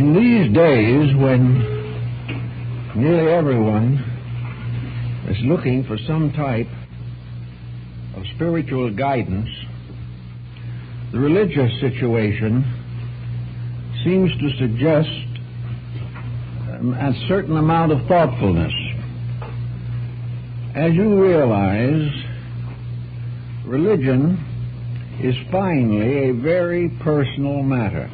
In these days when nearly everyone is looking for some type of spiritual guidance, the religious situation seems to suggest a certain amount of thoughtfulness. As you realize, religion is finally a very personal matter.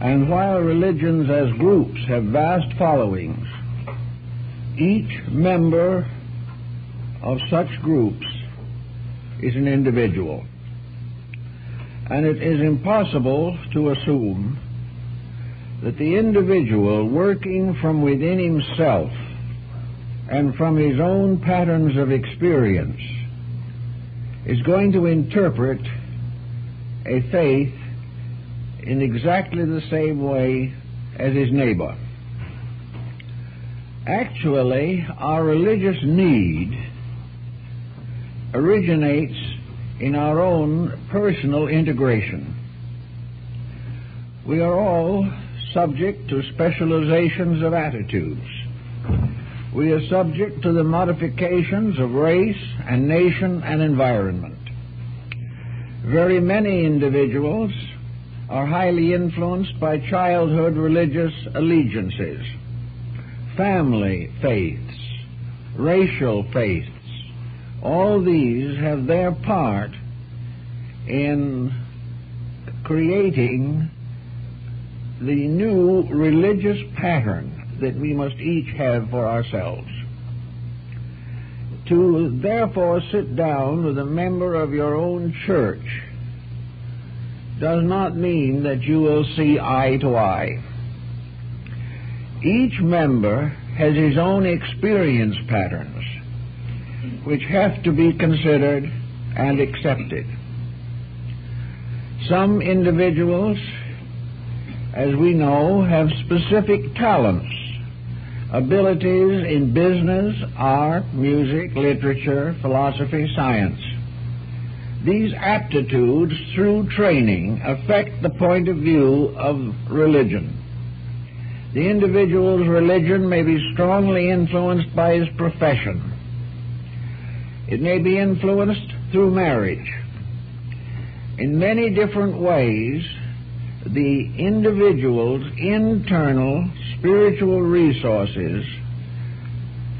And while religions as groups have vast followings, each member of such groups is an individual. And it is impossible to assume that the individual, working from within himself and from his own patterns of experience, is going to interpret a faith in exactly the same way as his neighbor. Actually, our religious need originates in our own personal integration. We are all subject to specializations of attitudes. We are subject to the modifications of race and nation and environment. Very many individuals are highly influenced by childhood religious allegiances, family faiths, racial faiths. All these have their part in creating the new religious pattern that we must each have for ourselves. To therefore sit down with a member of your own church does not mean that you will see eye to eye. Each member has his own experience patterns, which have to be considered and accepted. Some individuals, as we know, have specific talents, abilities in business, art, music, literature, philosophy, science. These aptitudes, through training, affect the point of view of religion. The individual's religion may be strongly influenced by his profession. It may be influenced through marriage. In many different ways, the individual's internal spiritual resources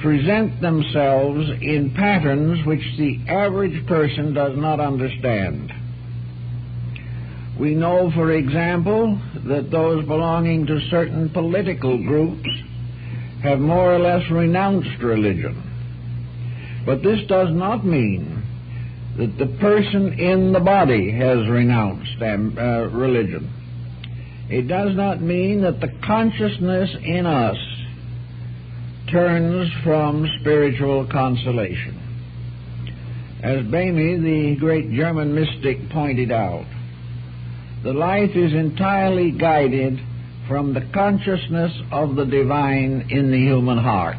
present themselves in patterns which the average person does not understand. We know, for example, that those belonging to certain political groups have more or less renounced religion. But this does not mean that the person in the body has renounced religion. It does not mean that the consciousness in us turns from spiritual consolation. As Boehme, the great German mystic, pointed out, the life is entirely guided from the consciousness of the divine in the human heart.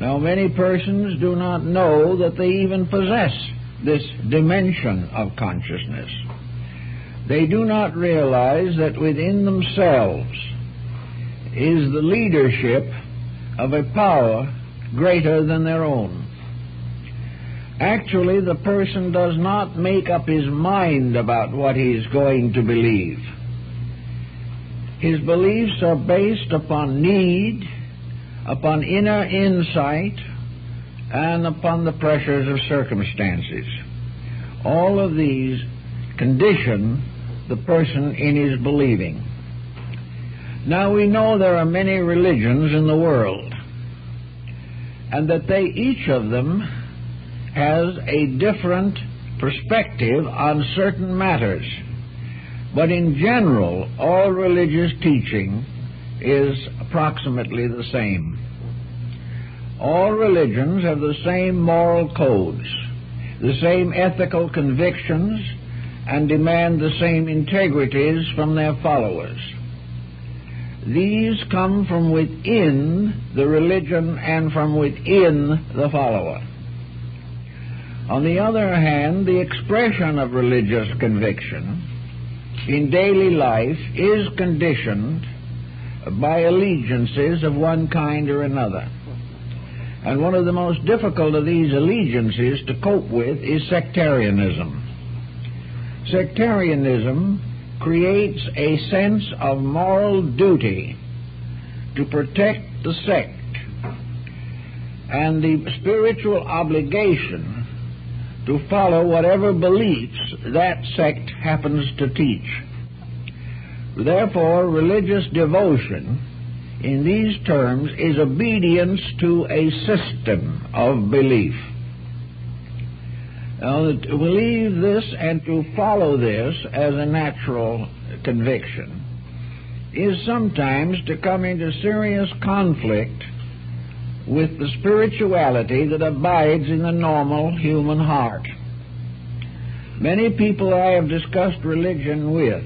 Now, many persons do not know that they even possess this dimension of consciousness. They do not realize that within themselves is the leadership of a power greater than their own. Actually, the person does not make up his mind about what he's going to believe. His beliefs are based upon need, upon inner insight, and upon the pressures of circumstances. All of these condition the person in his believing. Now, we know there are many religions in the world, and that they, each of them, has a different perspective on certain matters. But in general, all religious teaching is approximately the same. All religions have the same moral codes, the same ethical convictions, and demand the same integrities from their followers. These come from within the religion and from within the follower. On the other hand, the expression of religious conviction in daily life is conditioned by allegiances of one kind or another. And one of the most difficult of these allegiances to cope with is sectarianism. Sectarianism creates a sense of moral duty to protect the sect and the spiritual obligation to follow whatever beliefs that sect happens to teach. Therefore, religious devotion in these terms is obedience to a system of belief. Now, to believe this and to follow this as a natural conviction is sometimes to come into serious conflict with the spirituality that abides in the normal human heart. Many people I have discussed religion with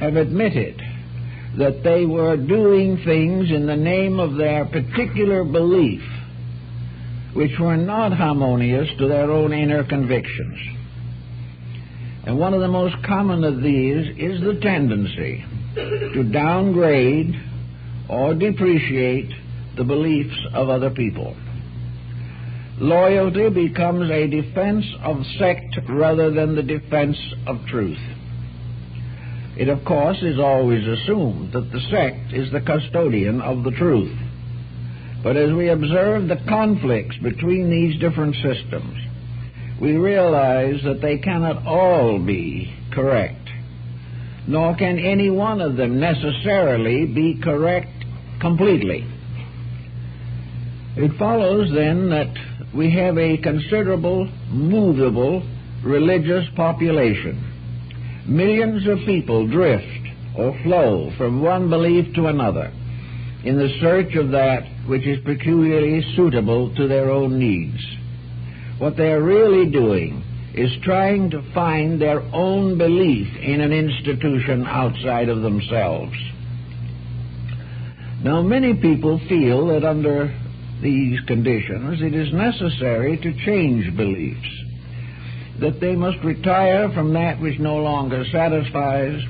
have admitted that they were doing things in the name of their particular belief which were not harmonious to their own inner convictions. And one of the most common of these is the tendency to downgrade or depreciate the beliefs of other people. Loyalty becomes a defense of sect rather than the defense of truth. It, of course, is always assumed that the sect is the custodian of the truth. But as we observe the conflicts between these different systems, we realize that they cannot all be correct, nor can any one of them necessarily be correct completely. It follows, then, that we have a considerable, movable religious population. Millions of people drift or flow from one belief to another in the search of that which is peculiarly suitable to their own needs. What they are really doing is trying to find their own belief in an institution outside of themselves. Now, many people feel that under these conditions it is necessary to change beliefs, that they must retire from that which no longer satisfies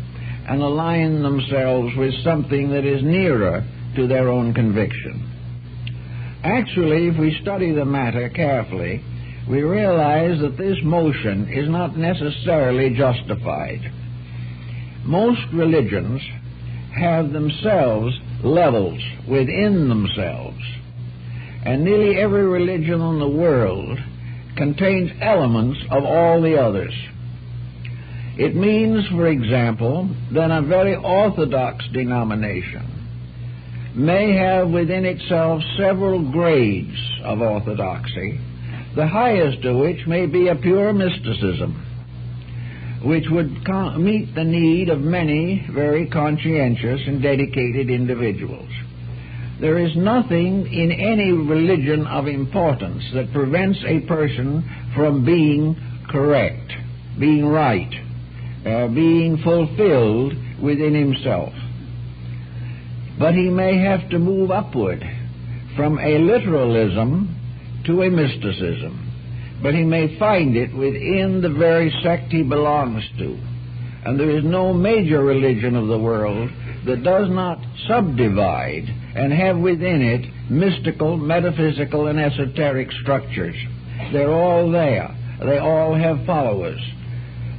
and align themselves with something that is nearer to their own conviction. Actually, if we study the matter carefully, we realize that this motion is not necessarily justified. Most religions have themselves levels within themselves, and nearly every religion in the world contains elements of all the others. It means, for example, that a very orthodox denomination may have within itself several grades of orthodoxy, the highest of which may be a pure mysticism, which would meet the need of many very conscientious and dedicated individuals. There is nothing in any religion of importance that prevents a person from being correct, being right, being fulfilled within himself. But he may have to move upward from a literalism to a mysticism, but he may find it within the very sect he belongs to. And there is no major religion of the world that does not subdivide and have within it mystical, metaphysical, and esoteric structures. They're all there. They all have followers.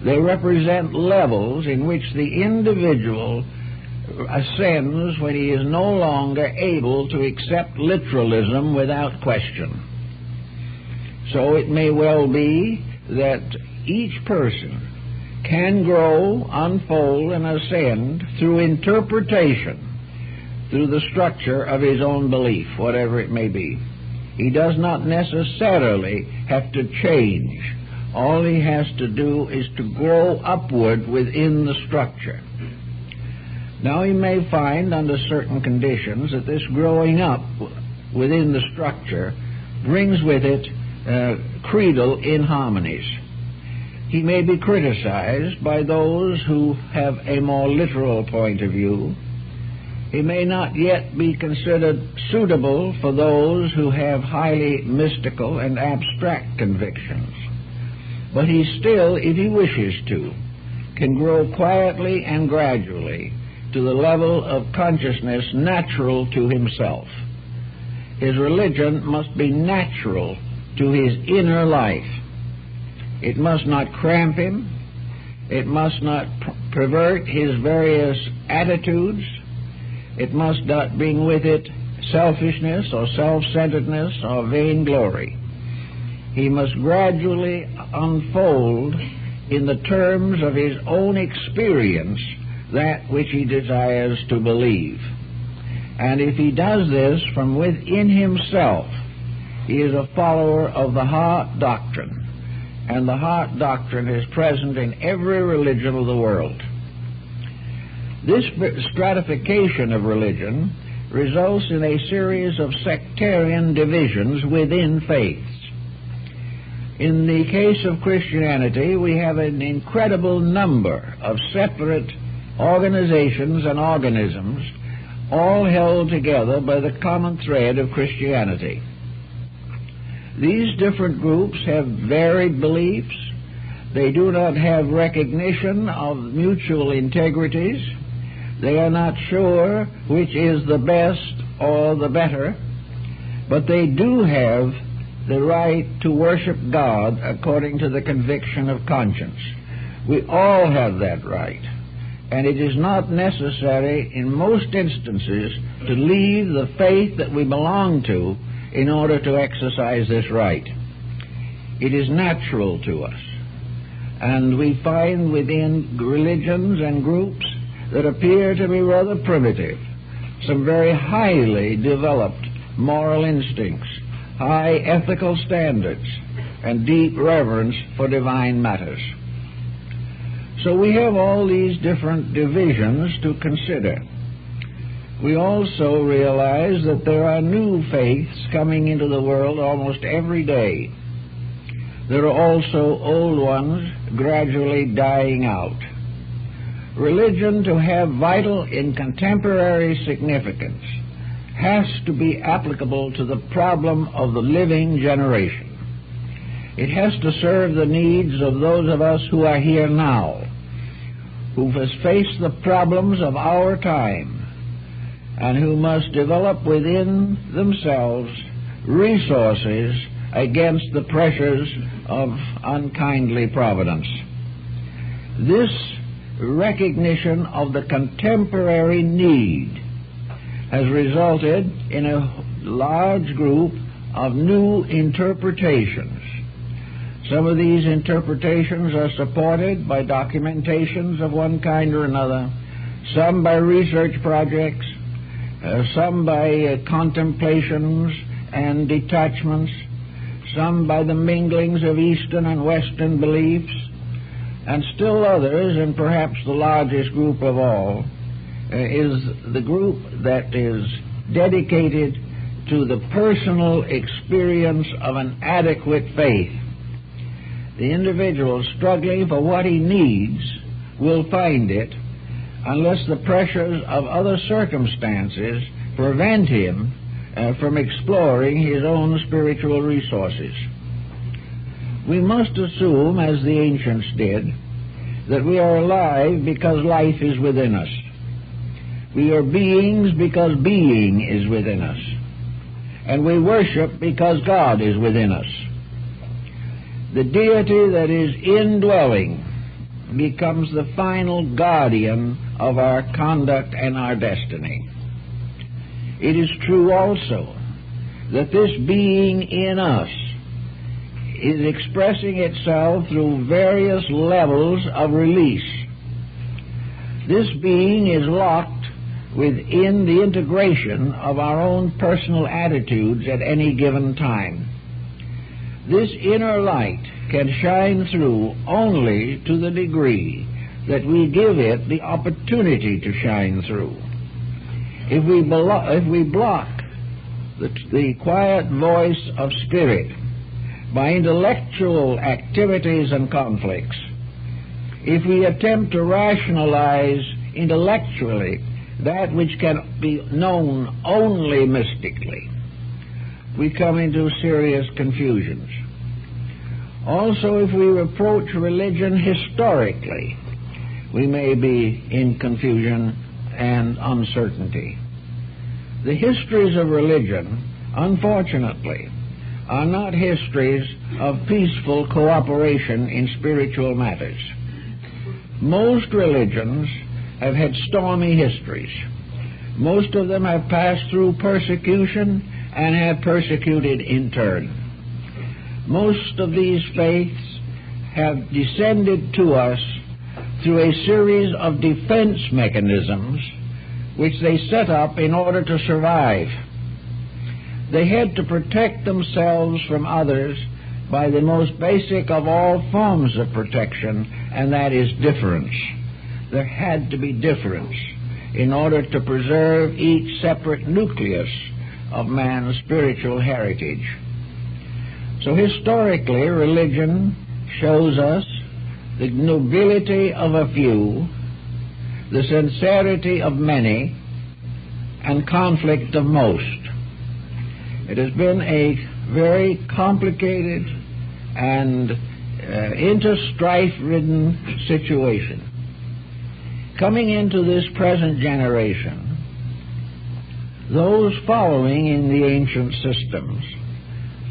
They represent levels in which the individual ascends when he is no longer able to accept literalism without question. So it may well be that each person can grow, unfold, and ascend through interpretation, through the structure of his own belief, whatever it may be. He does not necessarily have to change. All he has to do is to grow upward within the structure. Now, he may find under certain conditions that this growing up within the structure brings with it creedal inharmonies. He may be criticized by those who have a more literal point of view. He may not yet be considered suitable for those who have highly mystical and abstract convictions. But he still, if he wishes to, can grow quietly and gradually to the level of consciousness natural to himself. His religion must be natural to his inner life. It must not cramp him. It must not pervert his various attitudes. It must not bring with it selfishness or self-centeredness or vainglory. He must gradually unfold in the terms of his own experience that which he desires to believe. And if he does this from within himself, he is a follower of the heart doctrine. And the heart doctrine is present in every religion of the world. This stratification of religion results in a series of sectarian divisions within faiths. In the case of Christianity, we have an incredible number of separate organizations and organisms, all held together by the common thread of Christianity. These different groups have varied beliefs. They do not have recognition of mutual integrities. They are not sure which is the best or the better, but they do have the right to worship God according to the conviction of conscience. We all have that right, and it is not necessary in most instances to leave the faith that we belong to in order to exercise this right. It is natural to us, and we find within religions and groups that appear to be rather primitive some very highly developed moral instincts, high ethical standards, and deep reverence for divine matters. So we have all these different divisions to consider. We also realize that there are new faiths coming into the world almost every day. There are also old ones gradually dying out. Religion, to have vital and contemporary significance, has to be applicable to the problem of the living generation. It has to serve the needs of those of us who are here now, who has faced the problems of our time, and who must develop within themselves resources against the pressures of unkindly providence. This recognition of the contemporary need has resulted in a large group of new interpretations. Some of these interpretations are supported by documentations of one kind or another, some by research projects, some by contemplations and detachments, some by the minglings of Eastern and Western beliefs, and still others, and perhaps the largest group of all, is the group that is dedicated to the personal experience of an adequate faith. The individual struggling for what he needs will find it, unless the pressures of other circumstances prevent him from exploring his own spiritual resources. We must assume, as the ancients did, that we are alive because life is within us. We are beings because being is within us. And we worship because God is within us. The deity that is indwelling becomes the final guardian of our conduct and our destiny. It is true also that this being in us is expressing itself through various levels of release. This being is locked within the integration of our own personal attitudes at any given time. This inner light can shine through only to the degree that we give it the opportunity to shine through. If we block the quiet voice of spirit by intellectual activities and conflicts, if we attempt to rationalize intellectually that which can be known only mystically, we come into serious confusions. Also, if we approach religion historically we may be in confusion and uncertainty. The histories of religion, unfortunately, are not histories of peaceful cooperation in spiritual matters. Most religions have had stormy histories. Most of them have passed through persecution and have persecuted in turn. Most of these faiths have descended to us through a series of defense mechanisms which they set up in order to survive. They had to protect themselves from others by the most basic of all forms of protection, and that is difference. There had to be difference in order to preserve each separate nucleus of man's spiritual heritage. So historically, religion shows us the nobility of a few, the sincerity of many, and conflict of most. It has been a very complicated and inter-strife-ridden situation. Coming into this present generation, those following in the ancient systems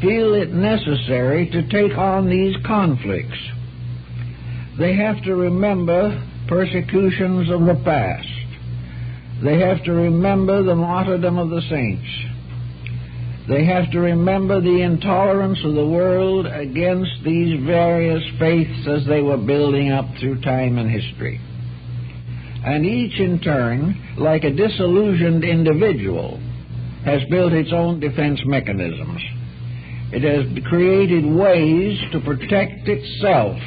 feel it necessary to take on these conflicts. They have to remember persecutions of the past. They have to remember the martyrdom of the saints. They have to remember the intolerance of the world against these various faiths as they were building up through time and history. And each in turn, like a disillusioned individual, has built its own defense mechanisms. It has created ways to protect itself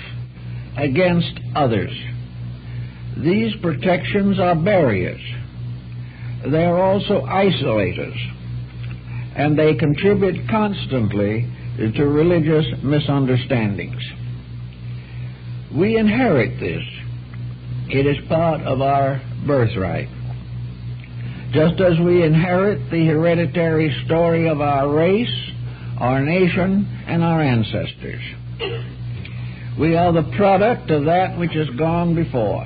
against others. These protections are barriers. They are also isolators, and they contribute constantly to religious misunderstandings. We inherit this. It is part of our birthright. Just as we inherit the hereditary story of our race, our nation, and our ancestors, we are the product of that which has gone before.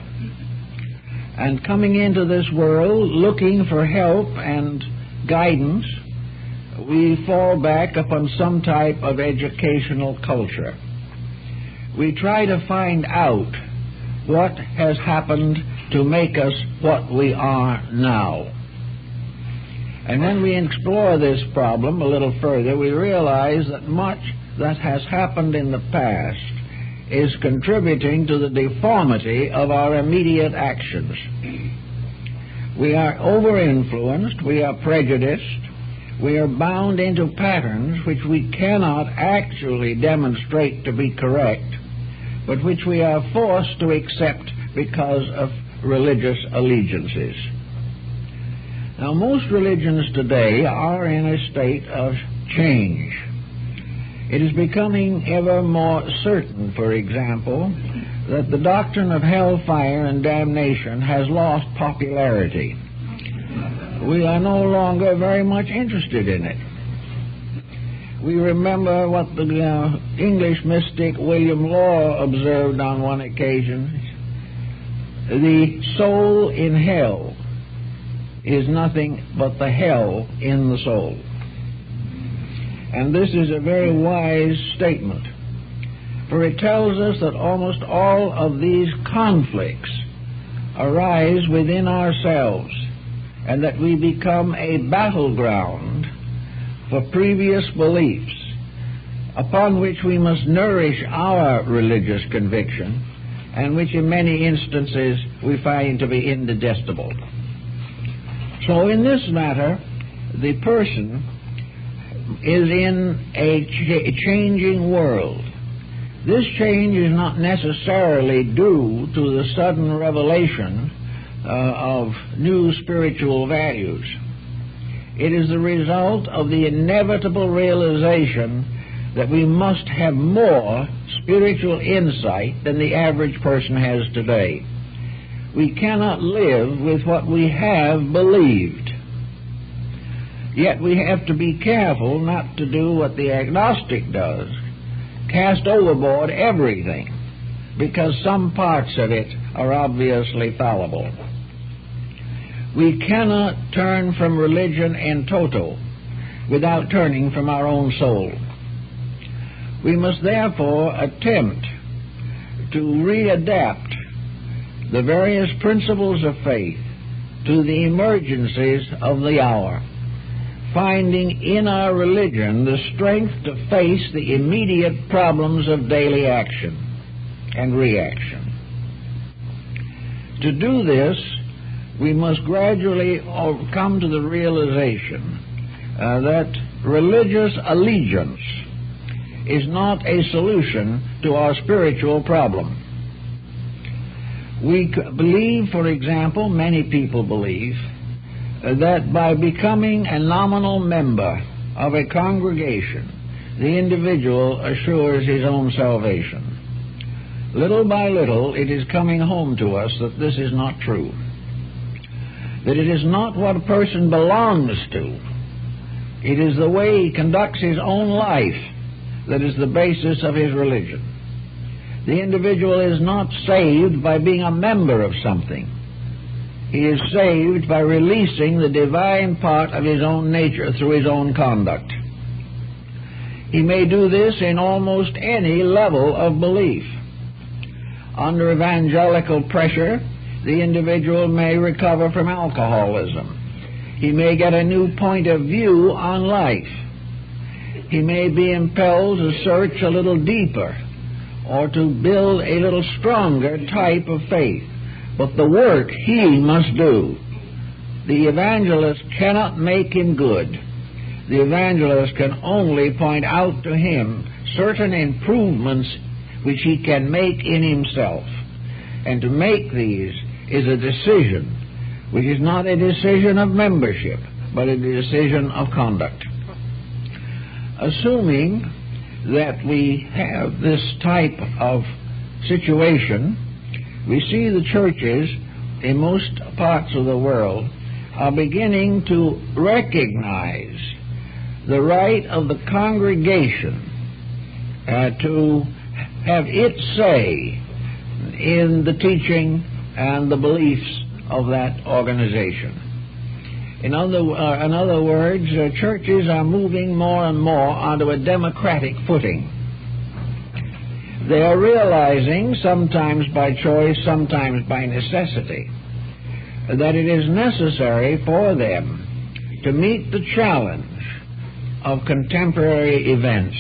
And coming into this world looking for help and guidance, we fall back upon some type of educational culture. We try to find out what has happened to make us what we are now. And when we explore this problem a little further, we realize that much that has happened in the past is contributing to the deformity of our immediate actions. We are over-influenced, we are prejudiced, we are bound into patterns which we cannot actually demonstrate to be correct, but which we are forced to accept because of religious allegiances. Now, most religions today are in a state of change. It is becoming ever more certain, for example, that the doctrine of hellfire and damnation has lost popularity. We are no longer very much interested in it. We remember what the English mystic William Law observed on one occasion. The soul in hell is nothing but the hell in the soul. And this is a very wise statement, for it tells us that almost all of these conflicts arise within ourselves, and that we become a battleground for previous beliefs upon which we must nourish our religious conviction, and which in many instances we find to be indigestible. So in this matter, the person is in a changing world. This change is not necessarily due to the sudden revelation of new spiritual values. It is the result of the inevitable realization that we must have more spiritual insight than the average person has today. We cannot live with what we have believed. Yet we have to be careful not to do what the agnostic does, cast overboard everything, because some parts of it are obviously fallible. We cannot turn from religion in toto without turning from our own soul. We must therefore attempt to readapt the various principles of faith to the emergencies of the hour, finding in our religion the strength to face the immediate problems of daily action and reaction. To do this, we must gradually come to the realization that religious allegiance is not a solution to our spiritual problem. We believe, for example, many people believe, that by becoming a nominal member of a congregation, the individual assures his own salvation. Little by little, it is coming home to us that this is not true, that it is not what a person belongs to. It is the way he conducts his own life that is the basis of his religion. The individual is not saved by being a member of something. He is saved by releasing the divine part of his own nature through his own conduct. He may do this in almost any level of belief. Under evangelical pressure, the individual may recover from alcoholism. He may get a new point of view on life. He may be impelled to search a little deeper or to build a little stronger type of faith. But the work he must do. The evangelist cannot make him good. The evangelist can only point out to him certain improvements which he can make in himself. And to make these is a decision, which is not a decision of membership, but a decision of conduct. Assuming that we have this type of situation, we see the churches in most parts of the world are beginning to recognize the right of the congregation to have its say in the teaching and the beliefs of that organization. In other words, churches are moving more and more onto a democratic footing. They are realizing, sometimes by choice, sometimes by necessity, that it is necessary for them to meet the challenge of contemporary events.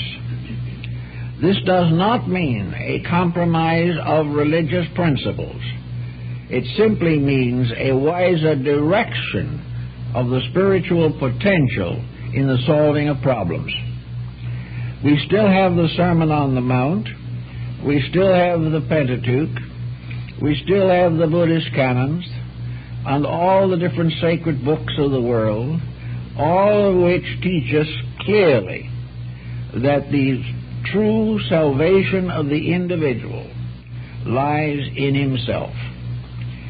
This does not mean a compromise of religious principles. It simply means a wiser direction of the spiritual potential in the solving of problems. We still have the Sermon on the Mount. We still have the Pentateuch, we still have the Buddhist canons, and all the different sacred books of the world, all of which teach us clearly that the true salvation of the individual lies in himself.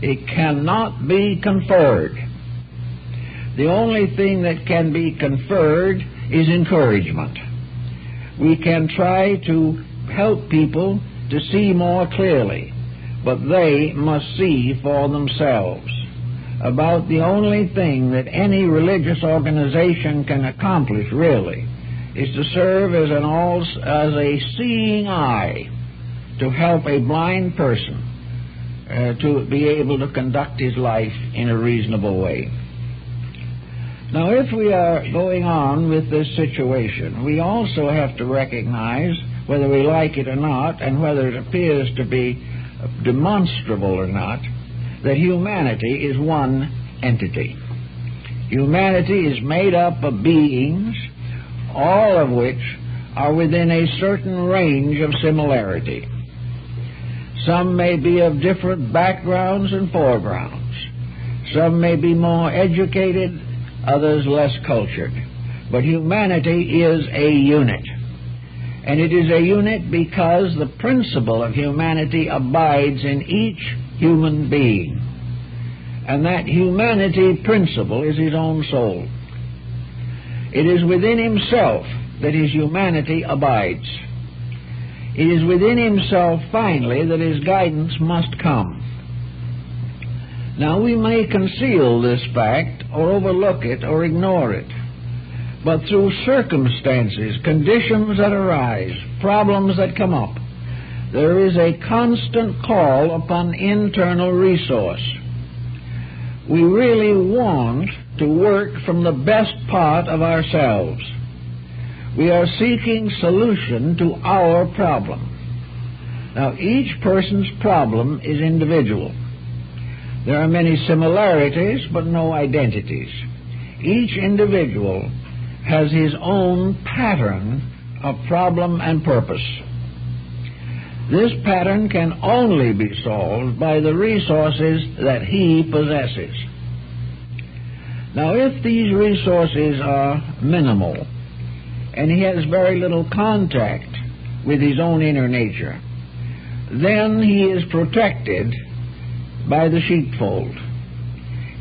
It cannot be conferred. The only thing that can be conferred is encouragement. We can try to help people to see more clearly, but they must see for themselves. About the only thing that any religious organization can accomplish, really, is to serve as a seeing eye to help a blind person to be able to conduct his life in a reasonable way. Now, if we are going on with this situation, we also have to recognize, whether we like it or not, and whether it appears to be demonstrable or not, that humanity is one entity. Humanity is made up of beings, all of which are within a certain range of similarity. Some may be of different backgrounds and foregrounds. Some may be more educated, others less cultured. But humanity is a unit. And it is a unit because the principle of humanity abides in each human being. And that humanity principle is his own soul. It is within himself that his humanity abides. It is within himself, finally, that his guidance must come. Now, we may conceal this fact, or overlook it, or ignore it. But through circumstances, conditions that arise, problems that come up, there is a constant call upon internal resource. We really want to work from the best part of ourselves. We are seeking solution to our problem. Now, each person's problem is individual. There are many similarities, but no identities. Each individual has his own pattern of problem and purpose. This pattern can only be solved by the resources that he possesses. Now, if these resources are minimal, and he has very little contact with his own inner nature, then he is protected by the sheepfold.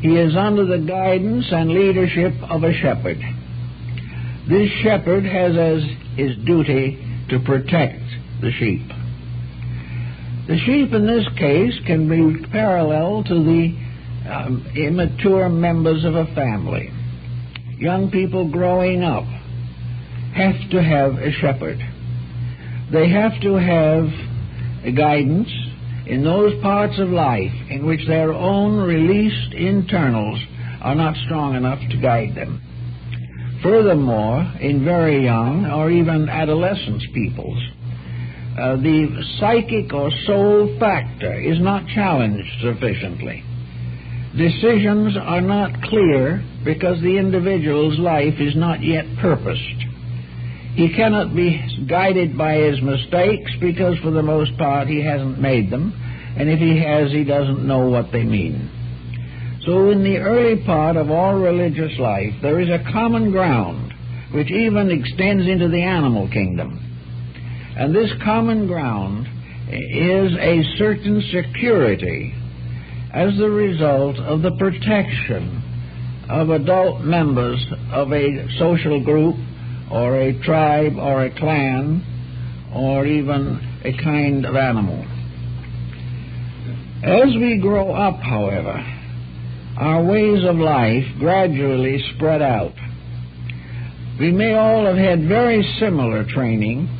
He is under the guidance and leadership of a shepherd. This shepherd has as his duty to protect the sheep. The sheep in this case can be parallel to the immature members of a family. Young people growing up have to have a shepherd. They have to have a guidance in those parts of life in which their own released internals are not strong enough to guide them. Furthermore, in very young or even adolescent peoples, the psychic or soul factor is not challenged sufficiently. Decisions are not clear because the individual's life is not yet purposed. He cannot be guided by his mistakes because, for the most part, he hasn't made them, and if he has, he doesn't know what they mean. So in the early part of all religious life, there is a common ground which even extends into the animal kingdom. And this common ground is a certain security as the result of the protection of adult members of a social group or a tribe or a clan or even a kind of animal. As we grow up, however, our ways of life gradually spread out. We may all have had very similar training.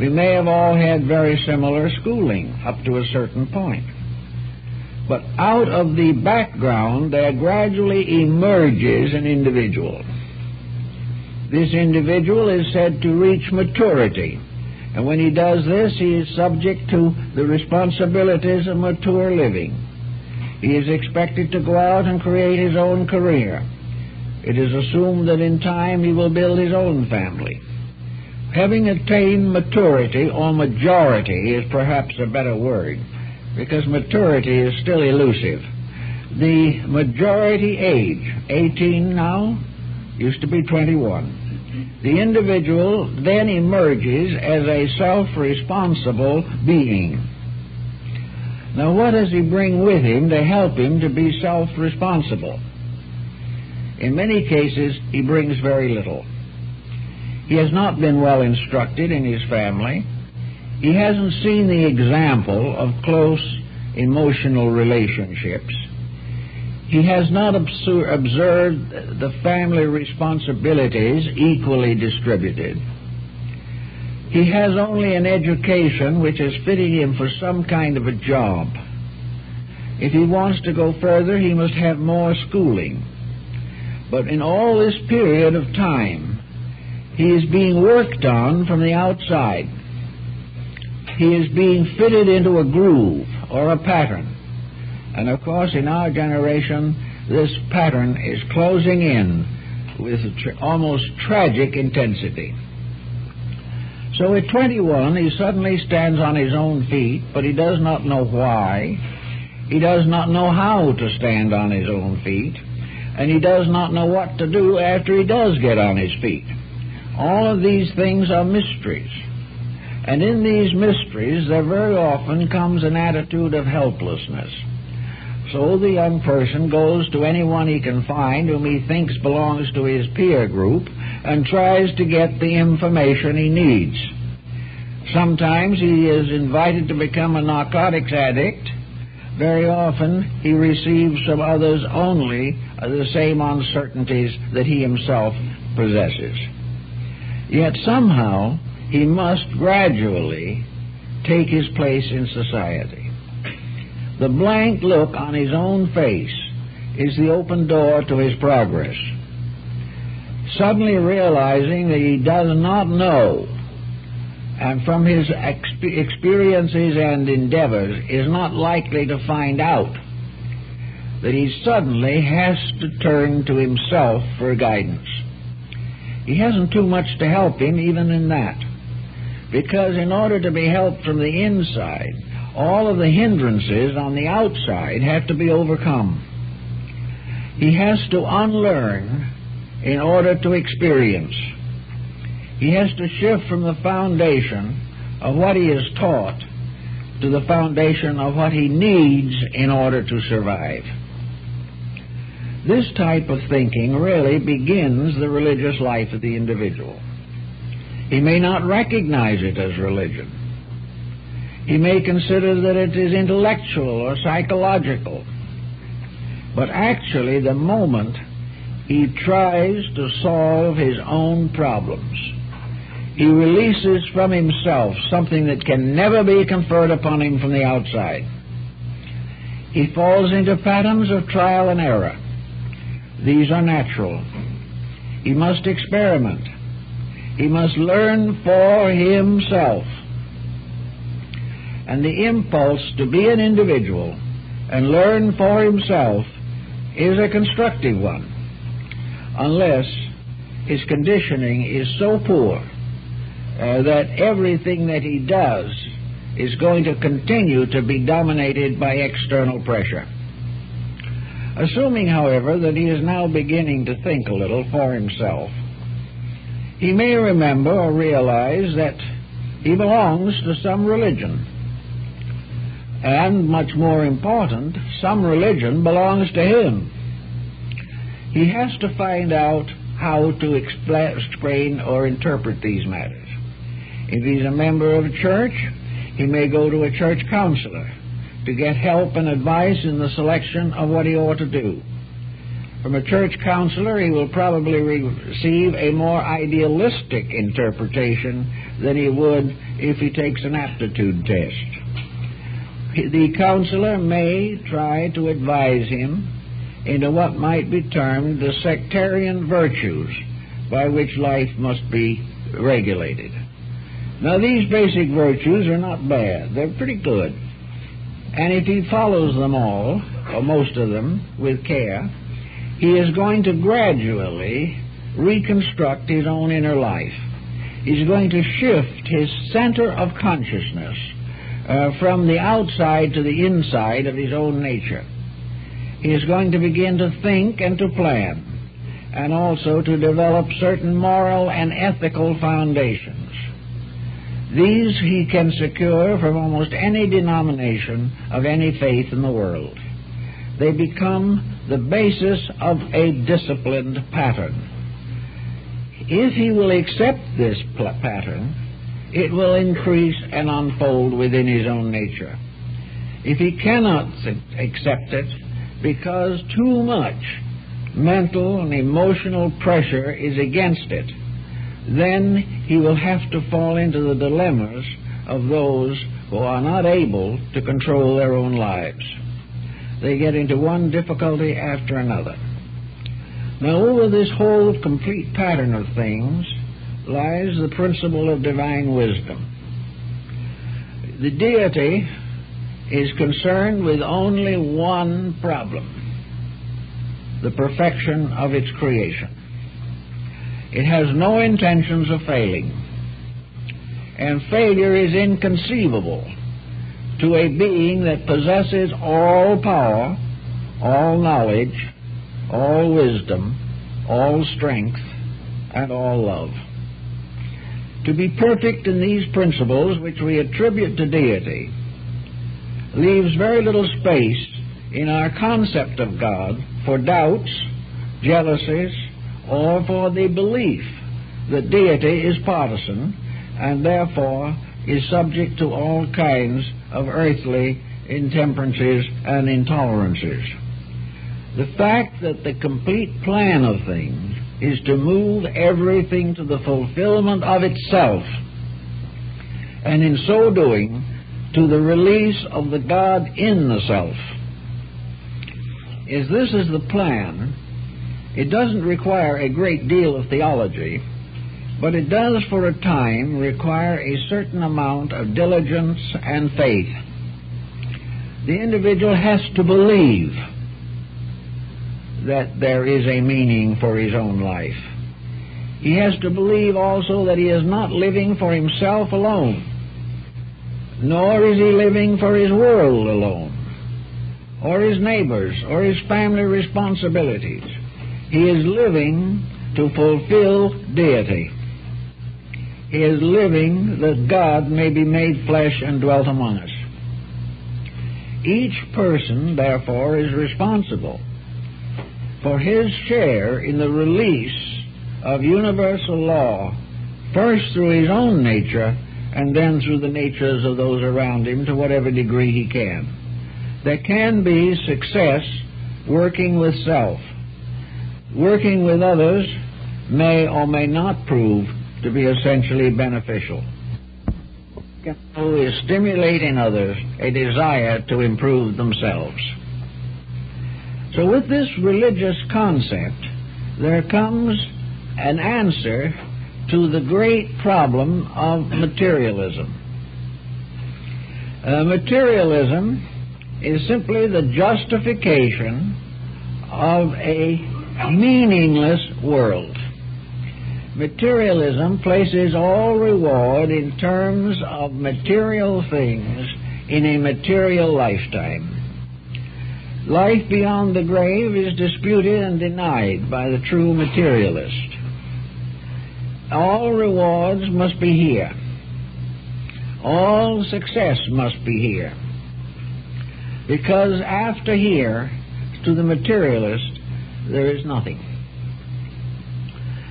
We may have all had very similar schooling up to a certain point. But out of the background, there gradually emerges an individual. This individual is said to reach maturity. And when he does this, he is subject to the responsibilities of mature living. He is expected to go out and create his own career. It is assumed that in time he will build his own family. Having attained maturity, or majority is perhaps a better word, because maturity is still elusive. The majority age, 18 now, used to be 21. The individual then emerges as a self-responsible being. Now, what does he bring with him to help him to be self-responsible? In many cases, he brings very little. He has not been well instructed in his family. He hasn't seen the example of close emotional relationships. He has not observed the family responsibilities equally distributed. He has only an education which is fitting him for some kind of a job. If he wants to go further, he must have more schooling. But in all this period of time, he is being worked on from the outside. He is being fitted into a groove or a pattern. And of course, in our generation, this pattern is closing in with almost tragic intensity. So at 21, he suddenly stands on his own feet, but he does not know why. He does not know how to stand on his own feet, and he does not know what to do after he does get on his feet. All of these things are mysteries, and in these mysteries there very often comes an attitude of helplessness. So the young person goes to anyone he can find whom he thinks belongs to his peer group and tries to get the information he needs. Sometimes he is invited to become a narcotics addict. Very often he receives from others only the same uncertainties that he himself possesses. Yet somehow he must gradually take his place in society. The blank look on his own face is the open door to his progress. Suddenly realizing that he does not know, and from his experiences and endeavors is not likely to find out, that he suddenly has to turn to himself for guidance. He hasn't too much to help him even in that, because in order to be helped from the inside, all of the hindrances on the outside have to be overcome. He has to unlearn in order to experience. He has to shift from the foundation of what he is taught to the foundation of what he needs in order to survive. This type of thinking really begins the religious life of the individual. He may not recognize it as religion. He may consider that it is intellectual or psychological. But actually, the moment he tries to solve his own problems, he releases from himself something that can never be conferred upon him from the outside. He falls into patterns of trial and error. These are natural. He must experiment. He must learn for himself. And the impulse to be an individual and learn for himself is a constructive one, unless his conditioning is so poor that everything that he does is going to continue to be dominated by external pressure. Assuming, however, that he is now beginning to think a little for himself, he may remember or realize that he belongs to some religion. And, much more important, some religion belongs to him. He has to find out how to explain or interpret these matters. If he's a member of a church, he may go to a church counselor to get help and advice in the selection of what he ought to do. From a church counselor, he will probably receive a more idealistic interpretation than he would if he takes an aptitude test. The counselor may try to advise him into what might be termed the sectarian virtues by which life must be regulated. Now, these basic virtues are not bad. They're pretty good. And if he follows them all, or most of them, with care, he is going to gradually reconstruct his own inner life. He's going to shift his center of consciousness from the outside to the inside of his own nature. He is going to begin to think and to plan, and also to develop certain moral and ethical foundations. These he can secure from almost any denomination of any faith in the world. They become the basis of a disciplined pattern. If he will accept this pattern, it will increase and unfold within his own nature. If he cannot accept it, because too much mental and emotional pressure is against it, then he will have to fall into the dilemmas of those who are not able to control their own lives. They get into one difficulty after another. Now, over this whole complete pattern of things lies the principle of divine wisdom. The deity is concerned with only one problem: the perfection of its creation. It has no intentions of failing, and failure is inconceivable to a being that possesses all power, all knowledge, all wisdom, all strength, and all love. To be perfect in these principles which we attribute to deity leaves very little space in our concept of God for doubts, jealousies, or for the belief that deity is partisan and therefore is subject to all kinds of earthly intemperances and intolerances. The fact that the complete plan of things is to move everything to the fulfillment of itself, and in so doing, to the release of the God in the self. As this is the plan, it doesn't require a great deal of theology, but it does for a time require a certain amount of diligence and faith. The individual has to believe that there is a meaning for his own life. He has to believe also that he is not living for himself alone, nor is he living for his world alone, or his neighbors, or his family responsibilities. He is living to fulfill deity. He is living that God may be made flesh and dwelt among us. Each person, therefore, is responsible for his share in the release of universal law, first through his own nature and then through the natures of those around him to whatever degree he can. There can be success working with self. Working with others may or may not prove to be essentially beneficial. What we can do is stimulate in others a desire to improve themselves. So with this religious concept, there comes an answer to the great problem of materialism. Materialism is simply the justification of a meaningless world. Materialism places all reward in terms of material things in a material lifetime. Life beyond the grave is disputed and denied by the true materialist. All rewards must be here. All success must be here. Because after here, to the materialist, there is nothing.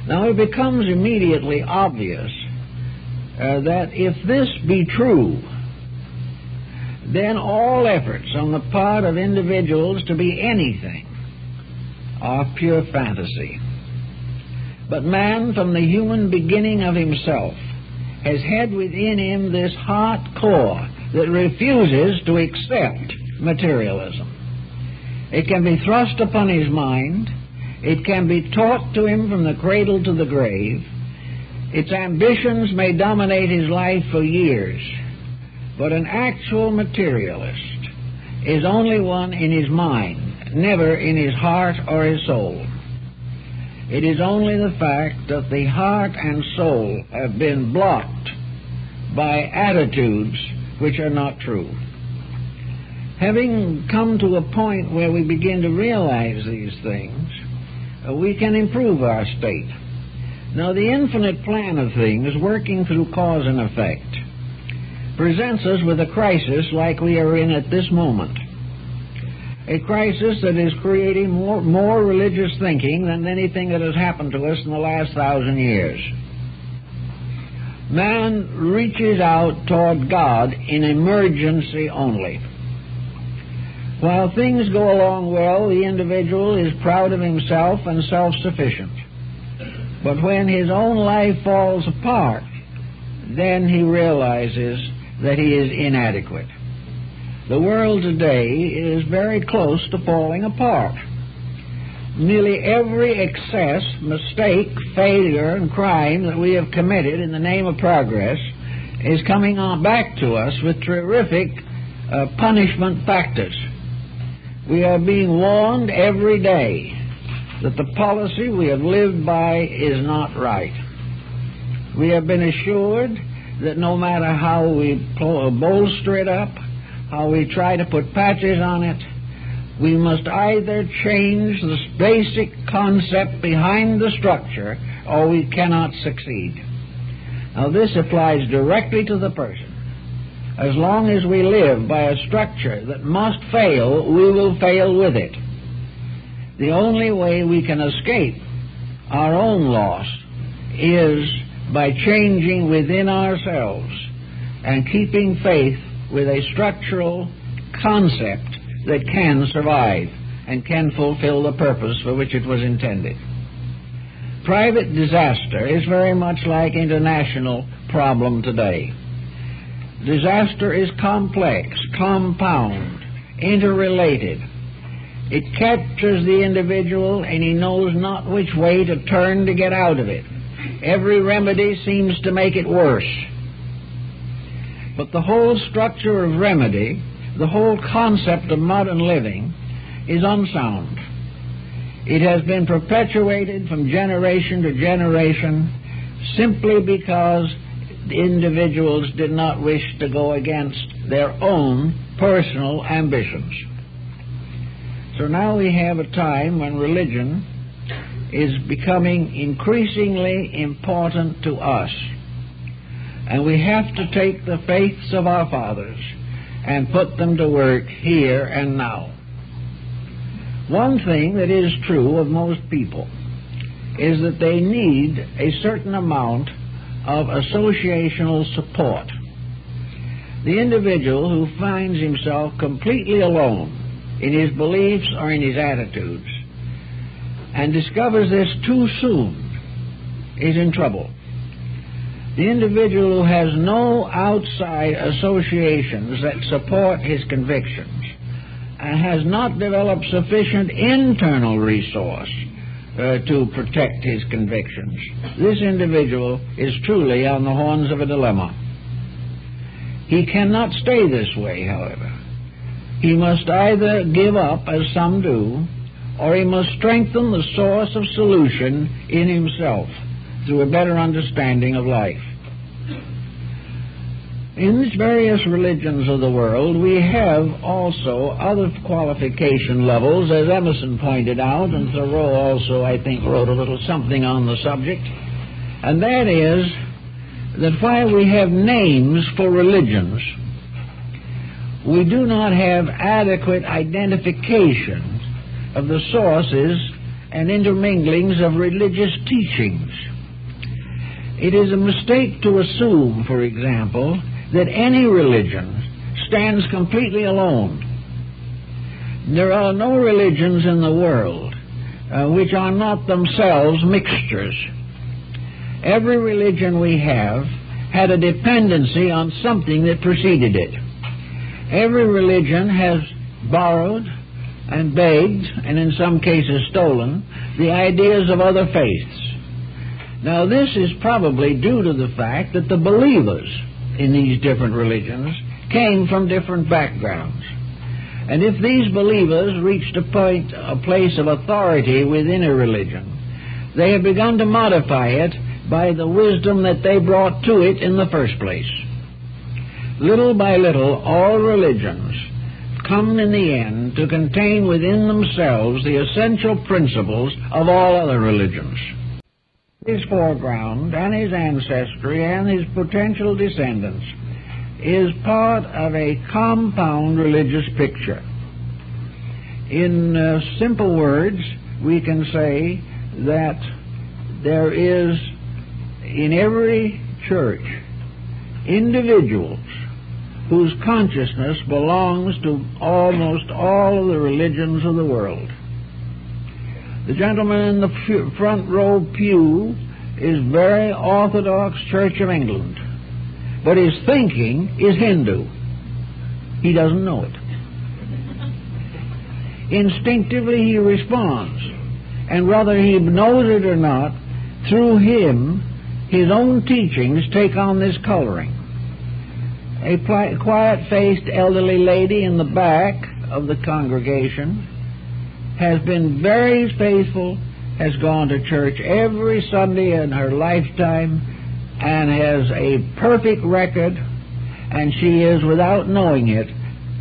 Now it becomes immediately obvious that if this be true, then all efforts on the part of individuals to be anything are pure fantasy. But man, from the human beginning of himself, has had within him this hot core that refuses to accept materialism. It can be thrust upon his mind. It can be taught to him from the cradle to the grave. Its ambitions may dominate his life for years. But an actual materialist is only one in his mind, never in his heart or his soul. It is only the fact that the heart and soul have been blocked by attitudes which are not true. Having come to a point where we begin to realize these things, we can improve our state. Now, the infinite plan of things, working through cause and effect, presents us with a crisis like we are in at this moment, a crisis that is creating more religious thinking than anything that has happened to us in the last 1,000 years. Man reaches out toward God in emergency only. While things go along well, the individual is proud of himself and self-sufficient. But when his own life falls apart, then he realizes that he is inadequate. The world today is very close to falling apart. Nearly every excess, mistake, failure, and crime that we have committed in the name of progress is coming back to us with terrific punishment factors. We are being warned every day that the policy we have lived by is not right. We have been assured that no matter how we bolster it up, how we try to put patches on it, we must either change the basic concept behind the structure or we cannot succeed. Now this applies directly to the person. As long as we live by a structure that must fail, we will fail with it. The only way we can escape our own loss is by changing within ourselves and keeping faith with a structural concept that can survive and can fulfill the purpose for which it was intended. Private disaster is very much like international problem today. Disaster is complex, compound, interrelated. It captures the individual and he knows not which way to turn to get out of it. Every remedy seems to make it worse. But the whole structure of remedy, the whole concept of modern living, is unsound. It has been perpetuated from generation to generation simply because individuals did not wish to go against their own personal ambitions. So now we have a time when religion is becoming increasingly important to us, and we have to take the faiths of our fathers and put them to work here and now. One thing that is true of most people is that they need a certain amount of associational support. The individual who finds himself completely alone in his beliefs or in his attitudes, and discovers this too soon, is in trouble. The individual who has no outside associations that support his convictions and has not developed sufficient internal resource to protect his convictions, this individual is truly on the horns of a dilemma. He cannot stay this way, however. He must either give up, as some do, or he must strengthen the source of solution in himself through a better understanding of life. In these various religions of the world, we have also other qualification levels, as Emerson pointed out, and Thoreau also, I think, wrote a little something on the subject, and that is that while we have names for religions, we do not have adequate identification of the sources and interminglings of religious teachings. It is a mistake to assume, for example, that any religion stands completely alone. There are no religions in the world which are not themselves mixtures. Every religion we have had a dependency on something that preceded it. Every religion has borrowed and begged, and in some cases stolen, the ideas of other faiths. Now, this is probably due to the fact that the believers in these different religions came from different backgrounds. And if these believers reached a place of authority within a religion, they have begun to modify it by the wisdom that they brought to it in the first place. Little by little, all religions come in the end to contain within themselves the essential principles of all other religions. His foreground and his ancestry and his potential descendants is part of a compound religious picture. In simple words, we can say that there is in every church individuals whose consciousness belongs to almost all of the religions of the world. The gentleman in the front row pew is very Orthodox Church of England, but his thinking is Hindu. He doesn't know it. Instinctively he responds, and whether he knows it or not, through him, his own teachings take on this coloring. A quiet-faced elderly lady in the back of the congregation has been very faithful, has gone to church every Sunday in her lifetime, and has a perfect record, and she is, without knowing it,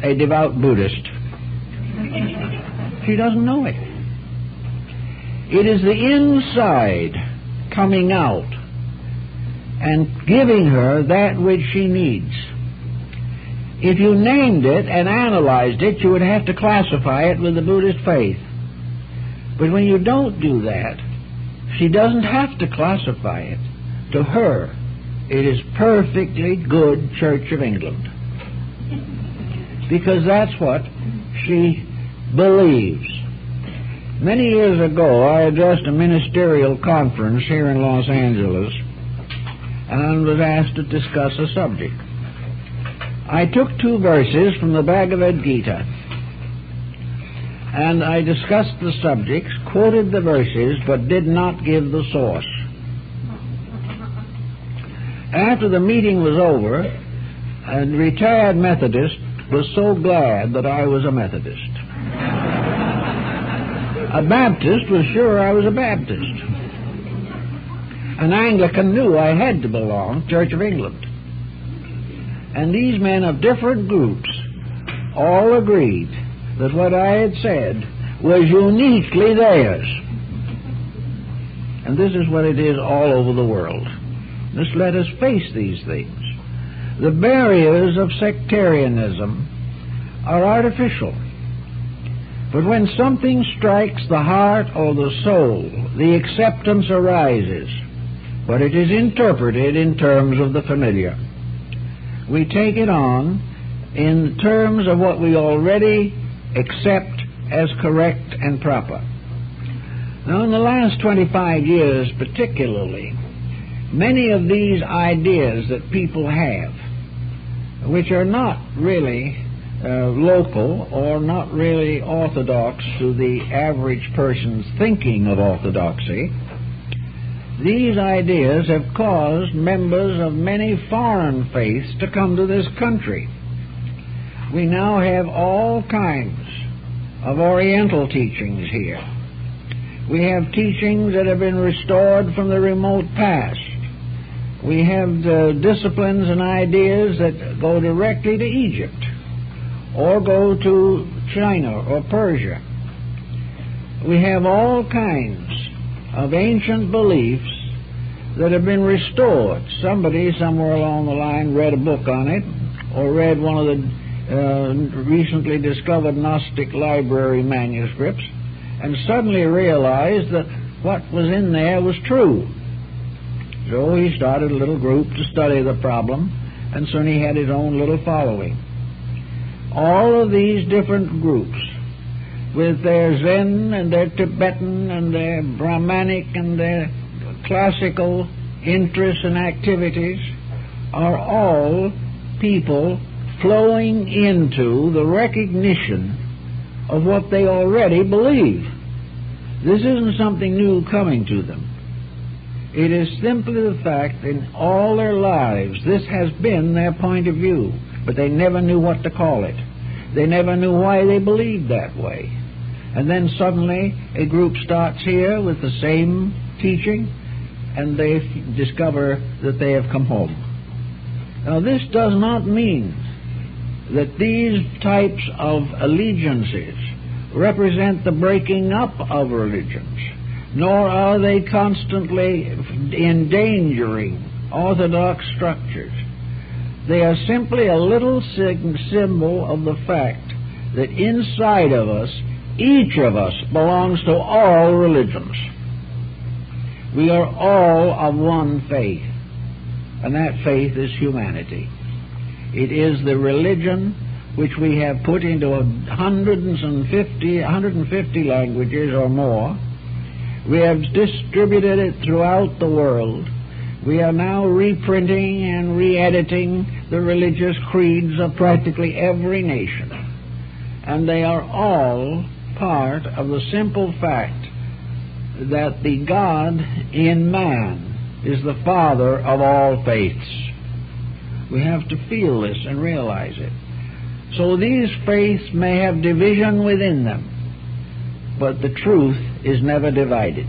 a devout Buddhist. She doesn't know it. It is the inside coming out and giving her that which she needs. If you named it and analyzed it, you would have to classify it with the Buddhist faith. But when you don't do that, she doesn't have to classify it. To her, It is perfectly good Church of England, because that's what she believes. Many years ago, I addressed a ministerial conference here in Los Angeles and was asked to discuss a subject. I took two verses from the Bhagavad Gita, and I discussed the subjects, quoted the verses, but did not give the source. After the meeting was over, a retired Methodist was so glad that I was a Methodist. A Baptist was sure I was a Baptist. An Anglican knew I had to belong Church of England. And these men of different groups all agreed that what I had said was uniquely theirs. And this is what it is all over the world. Just let us face these things. The barriers of sectarianism are artificial. But when something strikes the heart or the soul, the acceptance arises, but it is interpreted in terms of the familiar. We take it on in terms of what we already accept as correct and proper. Now, in the last 25 years particularly, many of these ideas that people have, which are not really local or not really orthodox to the average person's thinking of orthodoxy, these ideas have caused members of many foreign faiths to come to this country. We now have all kinds of Oriental teachings here. We have teachings that have been restored from the remote past. We have the disciplines and ideas that go directly to Egypt or go to China or Persia. We have all kinds of ancient beliefs that have been restored. Somebody somewhere along the line read a book on it or read one of the recently discovered Gnostic library manuscripts and suddenly realized that what was in there was true. So he started a little group to study the problem, and soon he had his own little following. All of these different groups, with their Zen and their Tibetan and their Brahmanic and their classical interests and activities, are all people flowing into the recognition of what they already believe. This isn't something new coming to them. It is simply the fact that in all their lives this has been their point of view, but they never knew what to call it. They never knew why they believed that way. And then suddenly a group starts here with the same teaching, and they discover that they have come home. Now, this does not mean that these types of allegiances represent the breaking up of religions, nor are they constantly endangering orthodox structures. They are simply a little symbol of the fact that inside of us, each of us belongs to all religions. We are all of one faith, and that faith is humanity. It is the religion which we have put into 150 languages or more. We have distributed it throughout the world. We are now reprinting and re-editing the religious creeds of practically every nation. And they are all part of the simple fact that the God in man is the father of all faiths. We have to feel this and realize it. So these faiths may have division within them, but the truth is never divided.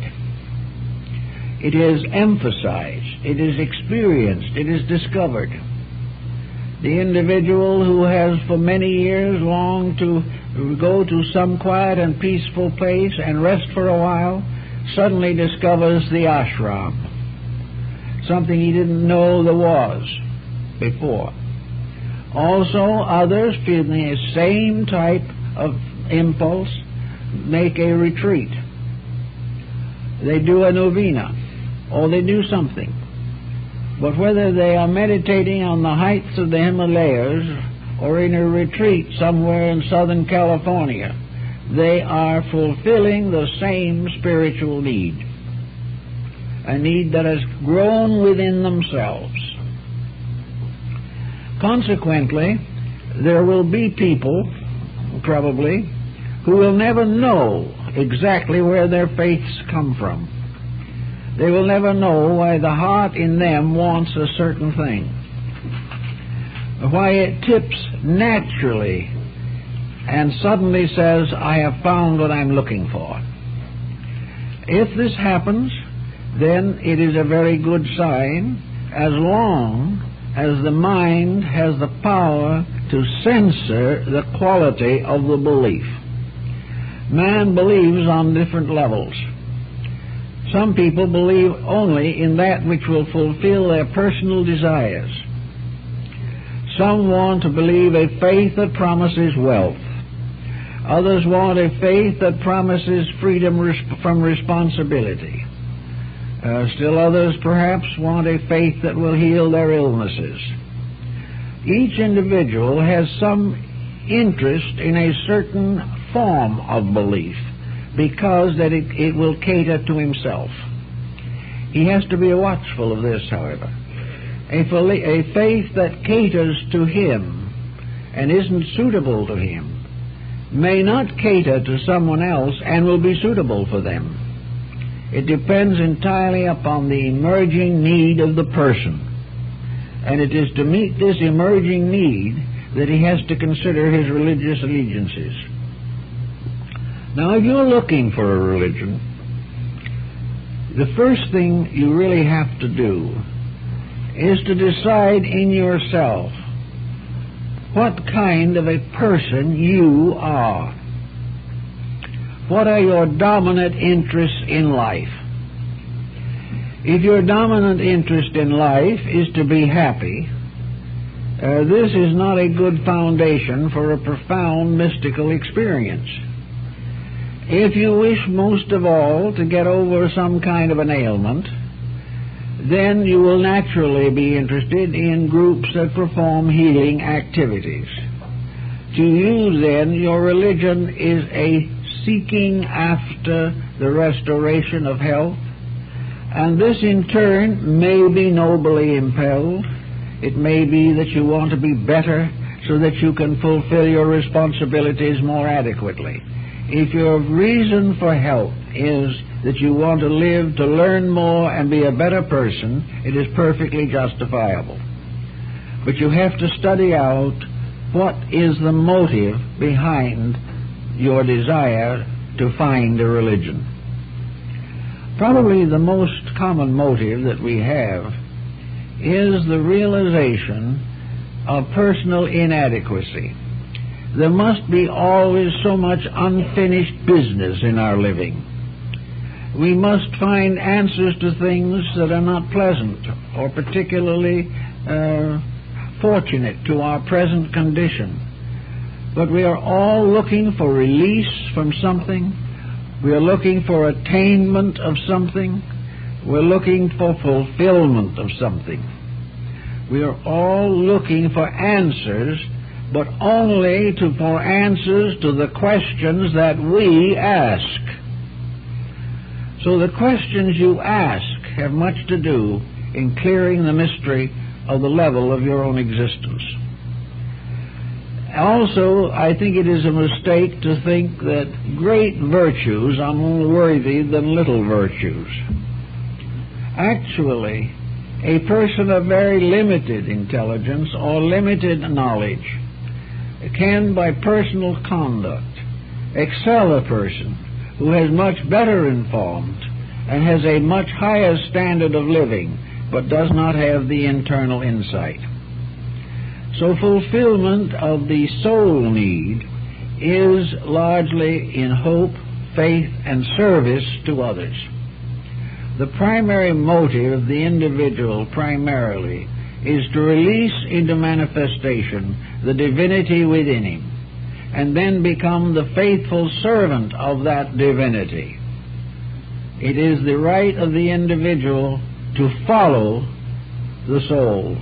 It is emphasized, it is experienced, it is discovered. The individual who has for many years longed to go to some quiet and peaceful place and rest for a while suddenly discovers the ashram, something he didn't know there was before. Also, others feeling the same type of impulse make a retreat. They do a novena, or they do something. but whether they are meditating on the heights of the Himalayas or in a retreat somewhere in Southern California, they are fulfilling the same spiritual need, a need that has grown within themselves. Consequently, there will be people, probably, who will never know exactly where their faiths come from. They will never know why the heart in them wants a certain thing, why it tips naturally and suddenly says, I have found what I'm looking for. If this happens, then it is a very good sign, as long as the mind has the power to censor the quality of the belief. Man believes on different levels. Some people believe only in that which will fulfill their personal desires. Some want to believe a faith that promises wealth. Others want a faith that promises freedom from responsibility. Still others perhaps want a faith that will heal their illnesses. Each individual has some interest in a certain form of belief because that it will cater to himself. He has to be watchful of this, however. A faith that caters to him and isn't suitable to him may not cater to someone else and will be suitable for them. It depends entirely upon the emerging need of the person, and it is to meet this emerging need that he has to consider his religious allegiances. Now, if you're looking for a religion, the first thing you really have to do is to decide in yourself what kind of a person you are. What are your dominant interests in life? If your dominant interest in life is to be happy, this is not a good foundation for a profound mystical experience. If you wish most of all to get over some kind of an ailment, then you will naturally be interested in groups that perform healing activities. To you, then, your religion is a seeking after the restoration of health, and this in turn may be nobly impelled. It may be that you want to be better so that you can fulfill your responsibilities more adequately. If your reason for health is that you want to live to learn more and be a better person, it is perfectly justifiable. But you have to study out what is the motive behind your desire to find a religion. Probably the most common motive that we have is the realization of personal inadequacy. There must be always so much unfinished business in our living. We must find answers to things that are not pleasant or particularly fortunate to our present condition. But we are all looking for release from something. We are looking for attainment of something. We're looking for fulfillment of something. We are all looking for answers, but only for answers to the questions that we ask. So the questions you ask have much to do in clearing the mystery of the level of your own existence. Also, I think it is a mistake to think that great virtues are more worthy than little virtues. Actually, a person of very limited intelligence or limited knowledge can, by personal conduct, excel a person who is much better informed and has a much higher standard of living, but does not have the internal insight. So fulfillment of the soul need is largely in hope, faith, and service to others. The primary motive of the individual primarily is to release into manifestation the divinity within him, and then become the faithful servant of that divinity. It is the right of the individual to follow the soul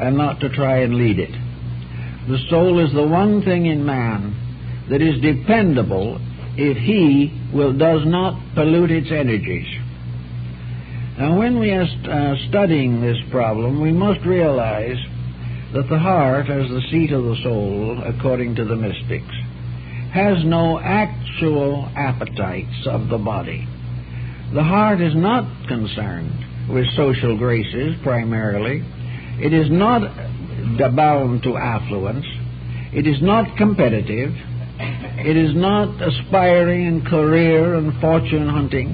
and not to try and lead it. The soul is the one thing in man that is dependable if he does not pollute its energies. Now, when we are studying this problem, we must realize that the heart, as the seat of the soul, according to the mystics, has no actual appetites of the body. The heart is not concerned with social graces primarily. It is not bound to affluence. It is not competitive. It is not aspiring in career and fortune hunting.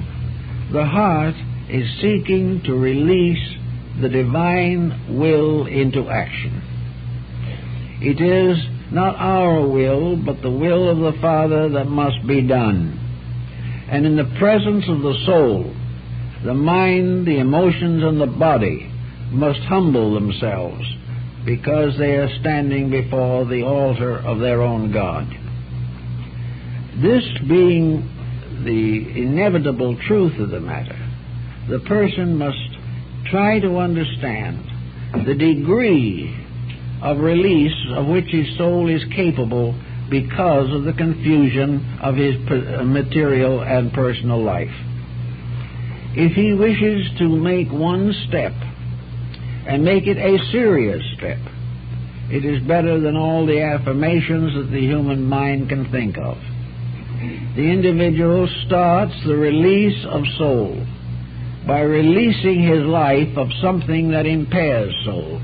The heart is seeking to release the divine will into action. It is not our will, but the will of the Father that must be done. And in the presence of the soul, the mind, the emotions, and the body must humble themselves because they are standing before the altar of their own God. This being the inevitable truth of the matter, the person must try to understand the degree of release of which his soul is capable because of the confusion of his material and personal life. If he wishes to make one step and make it a serious step, it is better than all the affirmations that the human mind can think of. The individual starts the release of soul by releasing his life of something that impairs soul.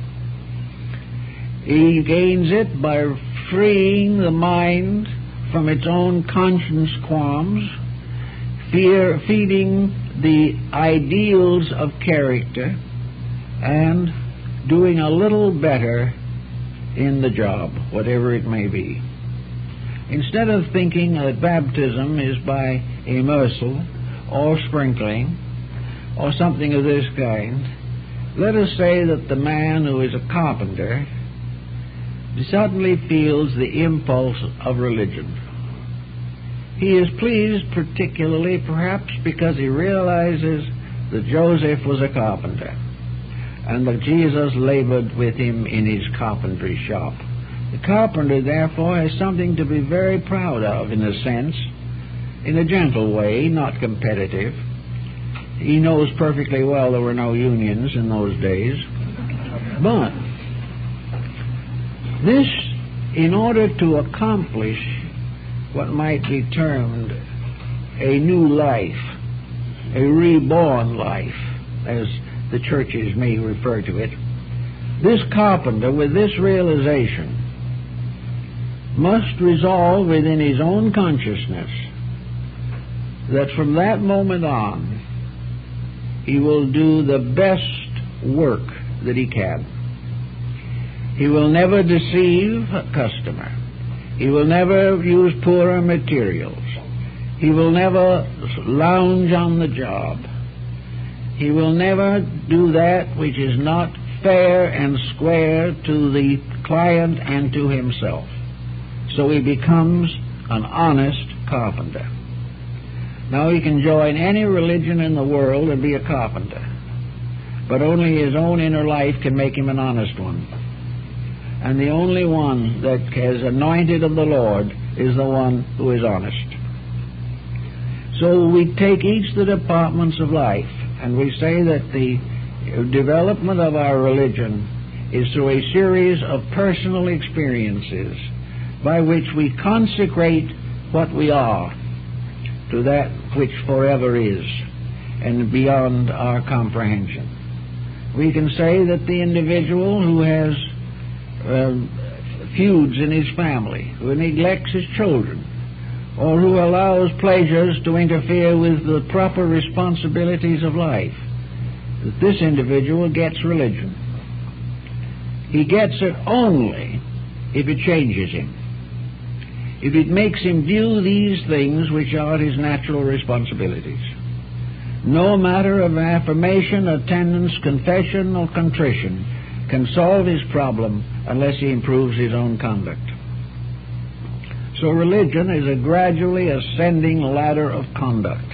He gains it by freeing the mind from its own conscience qualms, feeding the ideals of character, and doing a little better in the job, whatever it may be. Instead of thinking that baptism is by immersal or sprinkling or something of this kind, let us say that the man who is a carpenter suddenly feels the impulse of religion. He is pleased particularly perhaps because he realizes that Joseph was a carpenter and that Jesus labored with him in his carpentry shop. The carpenter therefore has something to be very proud of, in a sense, in a gentle way, not competitive. He knows perfectly well there were no unions in those days, but this, in order to accomplish what might be termed a new life, a reborn life, as the churches may refer to it, this carpenter, with this realization, must resolve within his own consciousness that from that moment on he will do the best work that he can. He will never deceive a customer. He will never use poorer materials. He will never lounge on the job. He will never do that which is not fair and square to the client and to himself. So he becomes an honest carpenter. Now, he can join any religion in the world and be a carpenter, but only his own inner life can make him an honest one. And the only one that is anointed of the Lord is the one who is honest. So we take each of the departments of life, and we say that the development of our religion is through a series of personal experiences by which we consecrate what we are to that which forever is and beyond our comprehension. We can say that the individual who has feuds in his family, who neglects his children, or who allows pleasures to interfere with the proper responsibilities of life, that this individual gets religion. He gets it only if it changes him, if it makes him view these things which are his natural responsibilities. No matter of affirmation, attendance, confession, or contrition can solve his problem unless he improves his own conduct. So religion is a gradually ascending ladder of conduct,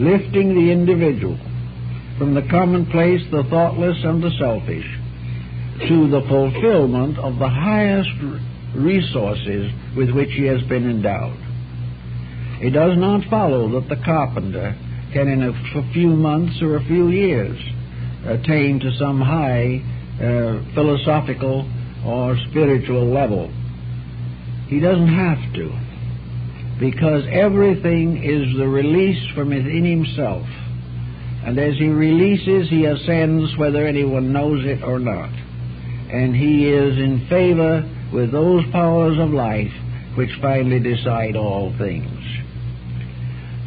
lifting the individual from the commonplace, the thoughtless, and the selfish, to the fulfillment of the highest resources with which he has been endowed. It does not follow that the carpenter can in a few months or a few years attain to some high philosophical or spiritual level. He doesn't have to, because everything is the release from within himself, and as he releases, he ascends whether anyone knows it or not, and he is in favor with those powers of life which finally decide all things.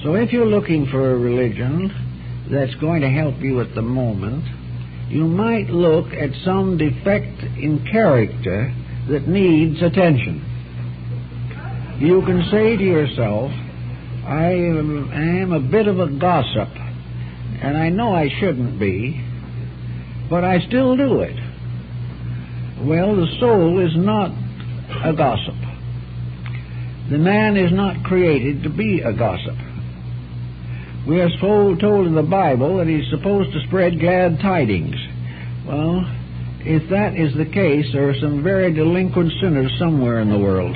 So if you're looking for a religion that's going to help you at the moment, you might look at some defect in character that needs attention. You can say to yourself, I am a bit of a gossip, and I know I shouldn't be, but I still do it. Well, the soul is not a gossip. The man is not created to be a gossip. We are told in the Bible that he's supposed to spread glad tidings. Well, if that is the case, there are some very delinquent sinners somewhere in the world.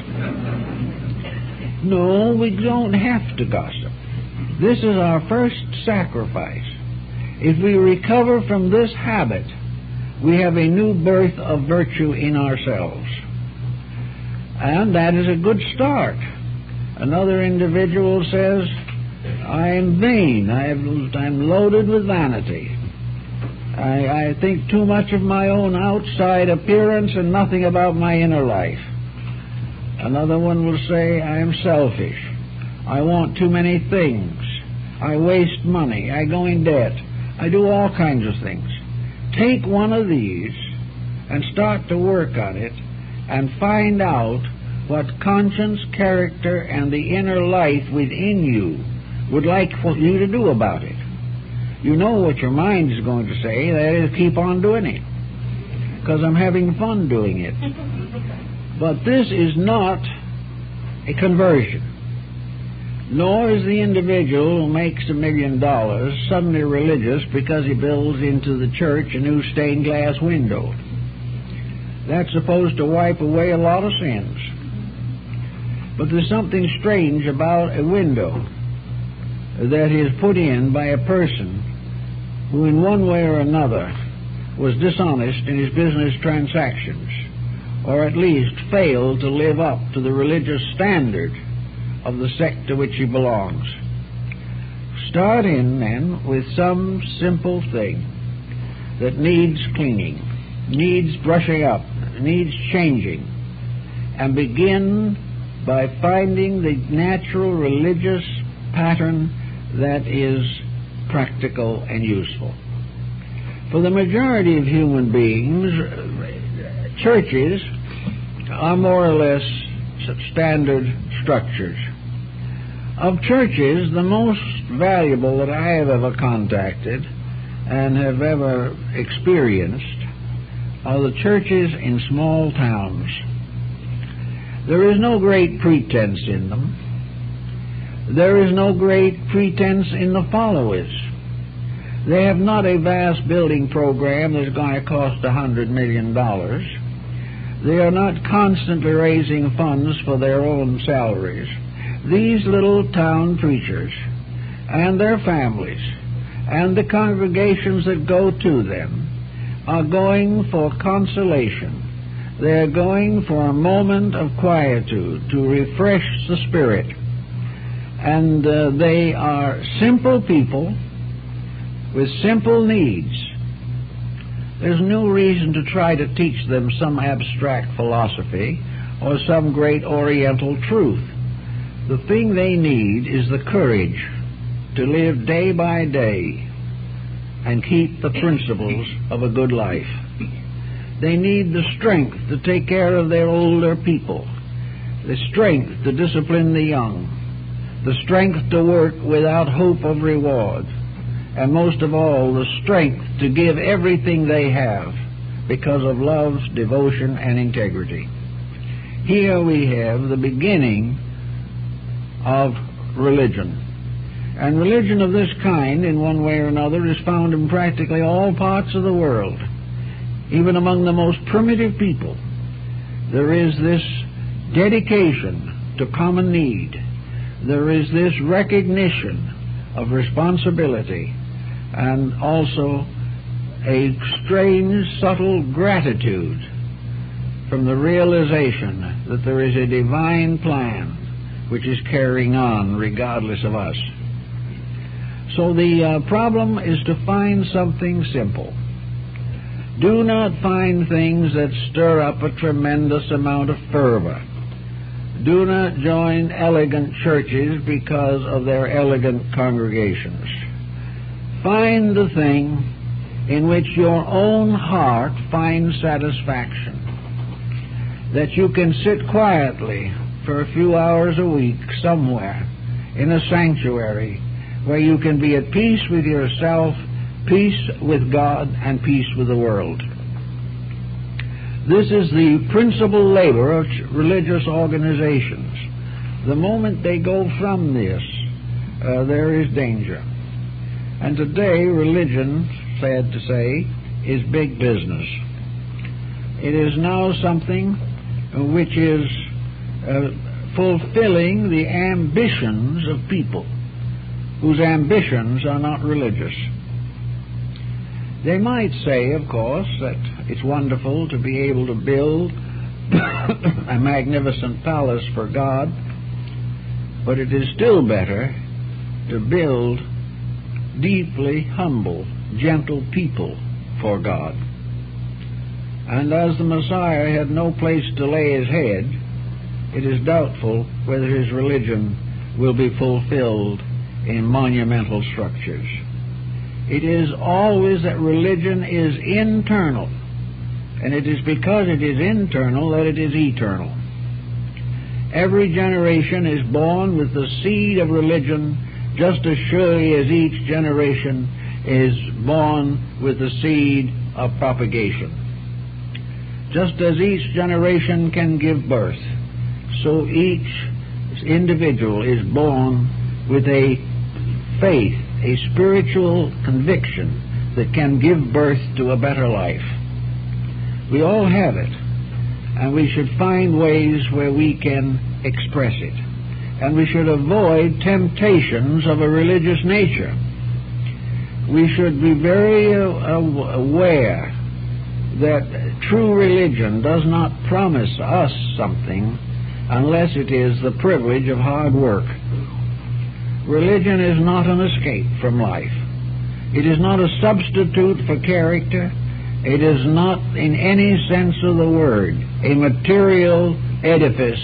No, we don't have to gossip. This is our first sacrifice. If we recover from this habit, we have a new birth of virtue in ourselves. And that is a good start. Another individual says, I am vain, I'm loaded with vanity. I think too much of my own outside appearance and nothing about my inner life. Another one will say, I am selfish, I want too many things, I waste money, I go in debt, I do all kinds of things. Take one of these and start to work on it and find out what conscience, character, and the inner life within you would like for you to do about it. You know what your mind is going to say, that is, keep on doing it, because I'm having fun doing it. But this is not a conversion, nor is the individual who makes $1 million suddenly religious because he builds into the church a new stained glass window. That's supposed to wipe away a lot of sins. But there's something strange about a window that is put in by a person who in one way or another was dishonest in his business transactions, or at least failed to live up to the religious standard of the sect to which he belongs. Start in, then, with some simple thing that needs cleaning, needs brushing up, needs changing, and begin by finding the natural religious pattern that is practical and useful. For the majority of human beings, churches are more or less standard structures. Of churches, the most valuable that I have ever contacted and have ever experienced are the churches in small towns. There is no great pretense in them. There is no great pretense in the followers. They have not a vast building program that's going to cost $100 million. They are not constantly raising funds for their own salaries. These little town preachers and their families and the congregations that go to them are going for consolation. They are going for a moment of quietude to refresh the spirit. And they are simple people with simple needs. There's no reason to try to teach them some abstract philosophy or some great oriental truth. The thing they need is the courage to live day by day and keep the principles of a good life. They need the strength to take care of their older people, the strength to discipline the young, the strength to work without hope of reward, and most of all, the strength to give everything they have because of love, devotion, and integrity. Here we have the beginning of religion. And religion of this kind, in one way or another, is found in practically all parts of the world. Even among the most primitive people, there is this dedication to common need. There is this recognition of responsibility, and also a strange, subtle gratitude from the realization that there is a divine plan which is carrying on regardless of us. So the problem is to find something simple. Do not find things that stir up a tremendous amount of fervor. Do not join elegant churches because of their elegant congregations. Find the thing in which your own heart finds satisfaction. That you can sit quietly for a few hours a week somewhere in a sanctuary where you can be at peace with yourself, peace with God, and peace with the world. This is the principal labor of religious organizations. The moment they go from this, there is danger. And today, religion, sad to say, is big business. It is now something which is fulfilling the ambitions of people whose ambitions are not religious. They might say, of course, that it's wonderful to be able to build a magnificent palace for God, but it is still better to build deeply humble, gentle people for God. And as the Messiah had no place to lay his head, it is doubtful whether his religion will be fulfilled in monumental structures. It is always that religion is internal, and it is because it is internal that it is eternal. Every generation is born with the seed of religion just as surely as each generation is born with the seed of propagation. Just as each generation can give birth, so each individual is born with a faith, a spiritual conviction that can give birth to a better life. We all have it, and we should find ways where we can express it. And we should avoid temptations of a religious nature. We should be very aware that true religion does not promise us something unless it is the privilege of hard work. Religion is not an escape from life. It is not a substitute for character. It is not, in any sense of the word, a material edifice.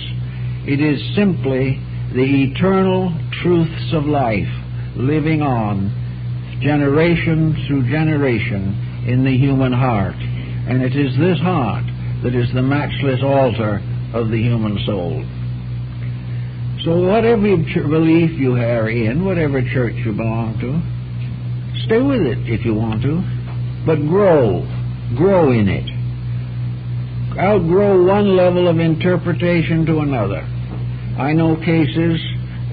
It is simply the eternal truths of life living on generation through generation in the human heart. And it is this heart that is the matchless altar of the human soul. So whatever belief you are in, whatever church you belong to, stay with it if you want to, but grow in it. Outgrow one level of interpretation to another. I know cases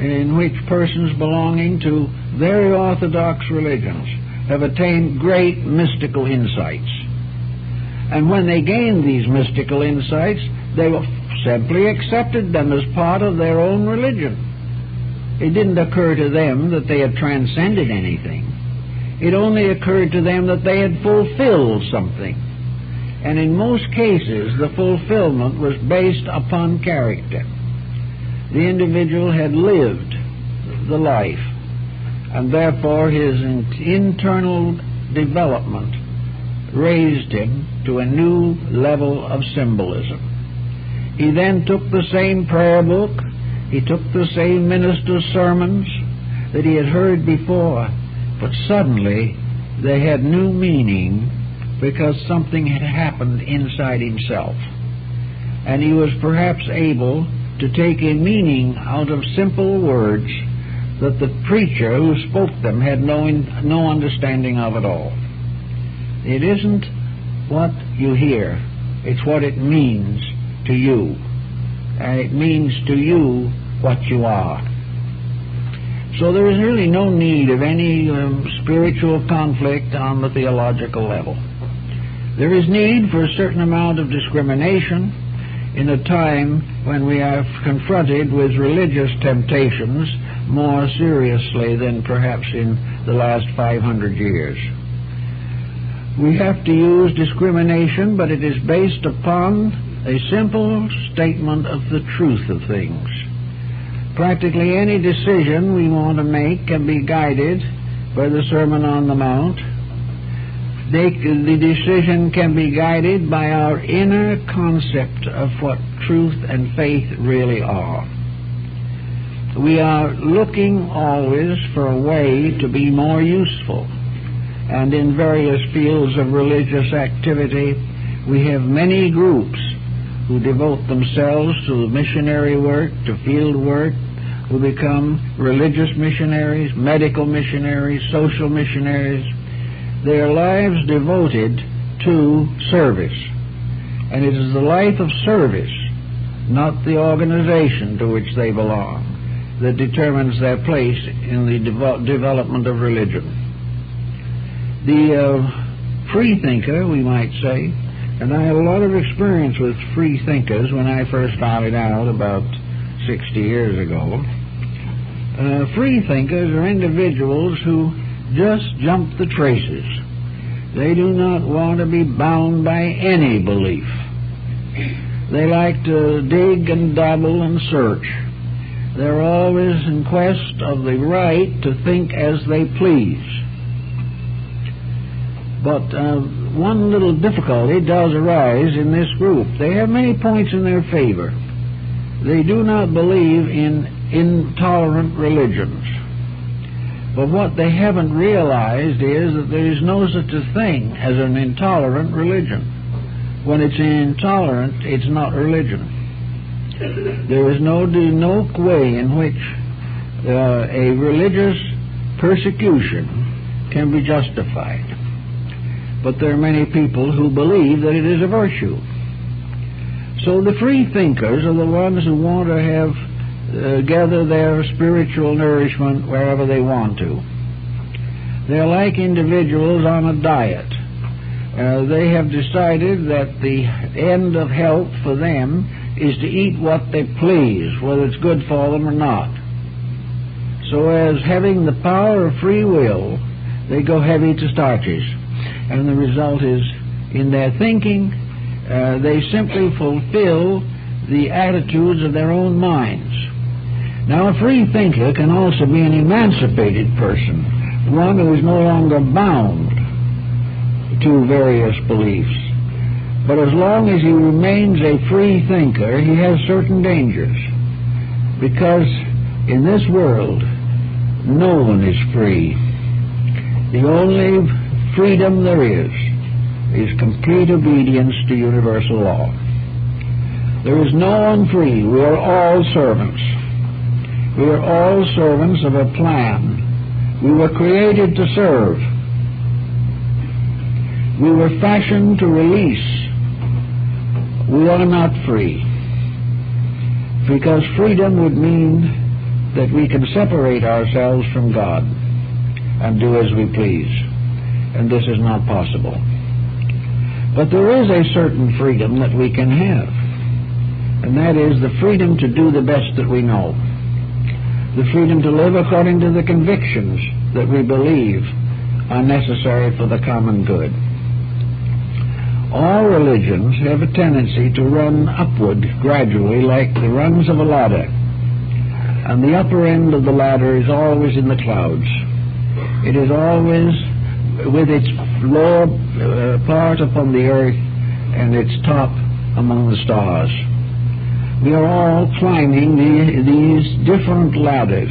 in which persons belonging to very orthodox religions have attained great mystical insights. And when they gained these mystical insights, they were simply accepted them as part of their own religion. It didn't occur to them that they had transcended anything. It only occurred to them that they had fulfilled something. And in most cases, the fulfillment was based upon character. The individual had lived the life, and therefore his internal development raised him to a new level of symbolism. He then took the same prayer book, he took the same minister's sermons that he had heard before, but suddenly they had new meaning because something had happened inside himself. And he was perhaps able to take a meaning out of simple words that the preacher who spoke them had no understanding of at all. It isn't what you hear, it's what it means to you, and it means to you what you are. So there is really no need of any spiritual conflict on the theological level. There is need for a certain amount of discrimination in a time when we are confronted with religious temptations more seriously than perhaps in the last 500 years. We have to use discrimination, but it is based upon a simple statement of the truth of things. Practically any decision we want to make can be guided by the Sermon on the Mount. The decision can be guided by our inner concept of what truth and faith really are. We are looking always for a way to be more useful, and in various fields of religious activity we have many groups who devote themselves to missionary work, to field work, who become religious missionaries, medical missionaries, social missionaries, their lives devoted to service. And it is the life of service, not the organization to which they belong, that determines their place in the development of religion. The freethinker, we might say, and I had a lot of experience with free thinkers when I first started out about 60 years ago. Free thinkers are individuals who just jump the traces. They do not want to be bound by any belief. They like to dig and dabble and search. They're always in quest of the right to think as they please. But one little difficulty does arise in this group. They have many points in their favor. They do not believe in intolerant religions. But what they haven't realized is that there is no such a thing as an intolerant religion. When it's intolerant, it's not religion. There is no way in which a religious persecution can be justified. But there are many people who believe that it is a virtue. So the free thinkers are the ones who want to gather their spiritual nourishment wherever they want to. They're like individuals on a diet. They have decided that the end of health for them is to eat what they please, whether it's good for them or not. So as having the power of free will, they go heavy to starches. And the result is, in their thinking, they simply fulfill the attitudes of their own minds. Now, a free thinker can also be an emancipated person, one who is no longer bound to various beliefs. But as long as he remains a free thinker, he has certain dangers, because in this world, no one is free. The only freedom there is complete obedience to universal law. There is no one free. We are all servants. We are all servants of a plan. We were created to serve. We were fashioned to release. We are not free, because freedom would mean that we can separate ourselves from God and do as we please. And this is not possible. But there is a certain freedom that we can have, and that is the freedom to do the best that we know, the freedom to live according to the convictions that we believe are necessary for the common good. All religions have a tendency to run upward gradually, like the rungs of a ladder, and the upper end of the ladder is always in the clouds. It is always with its lower part upon the earth and its top among the stars. We are all climbing these different ladders,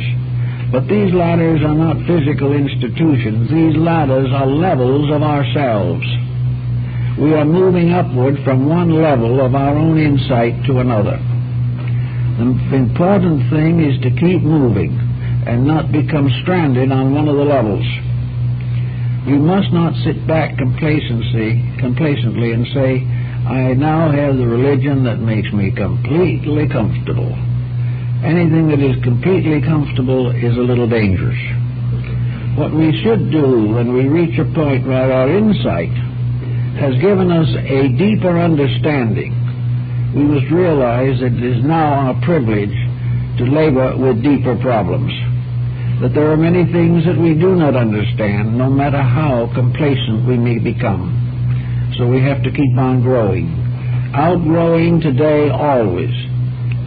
but these ladders are not physical institutions. These ladders are levels of ourselves. We are moving upward from one level of our own insight to another. The important thing is to keep moving and not become stranded on one of the levels. We must not sit back complacently and say, I now have the religion that makes me completely comfortable. anything that is completely comfortable is a little dangerous. What we should do when we reach a point where our insight has given us a deeper understanding, we must realize that it is now our privilege to labor with deeper problems, that there are many things that we do not understand, no matter how complacent we may become. So we have to keep on growing, outgrowing today always,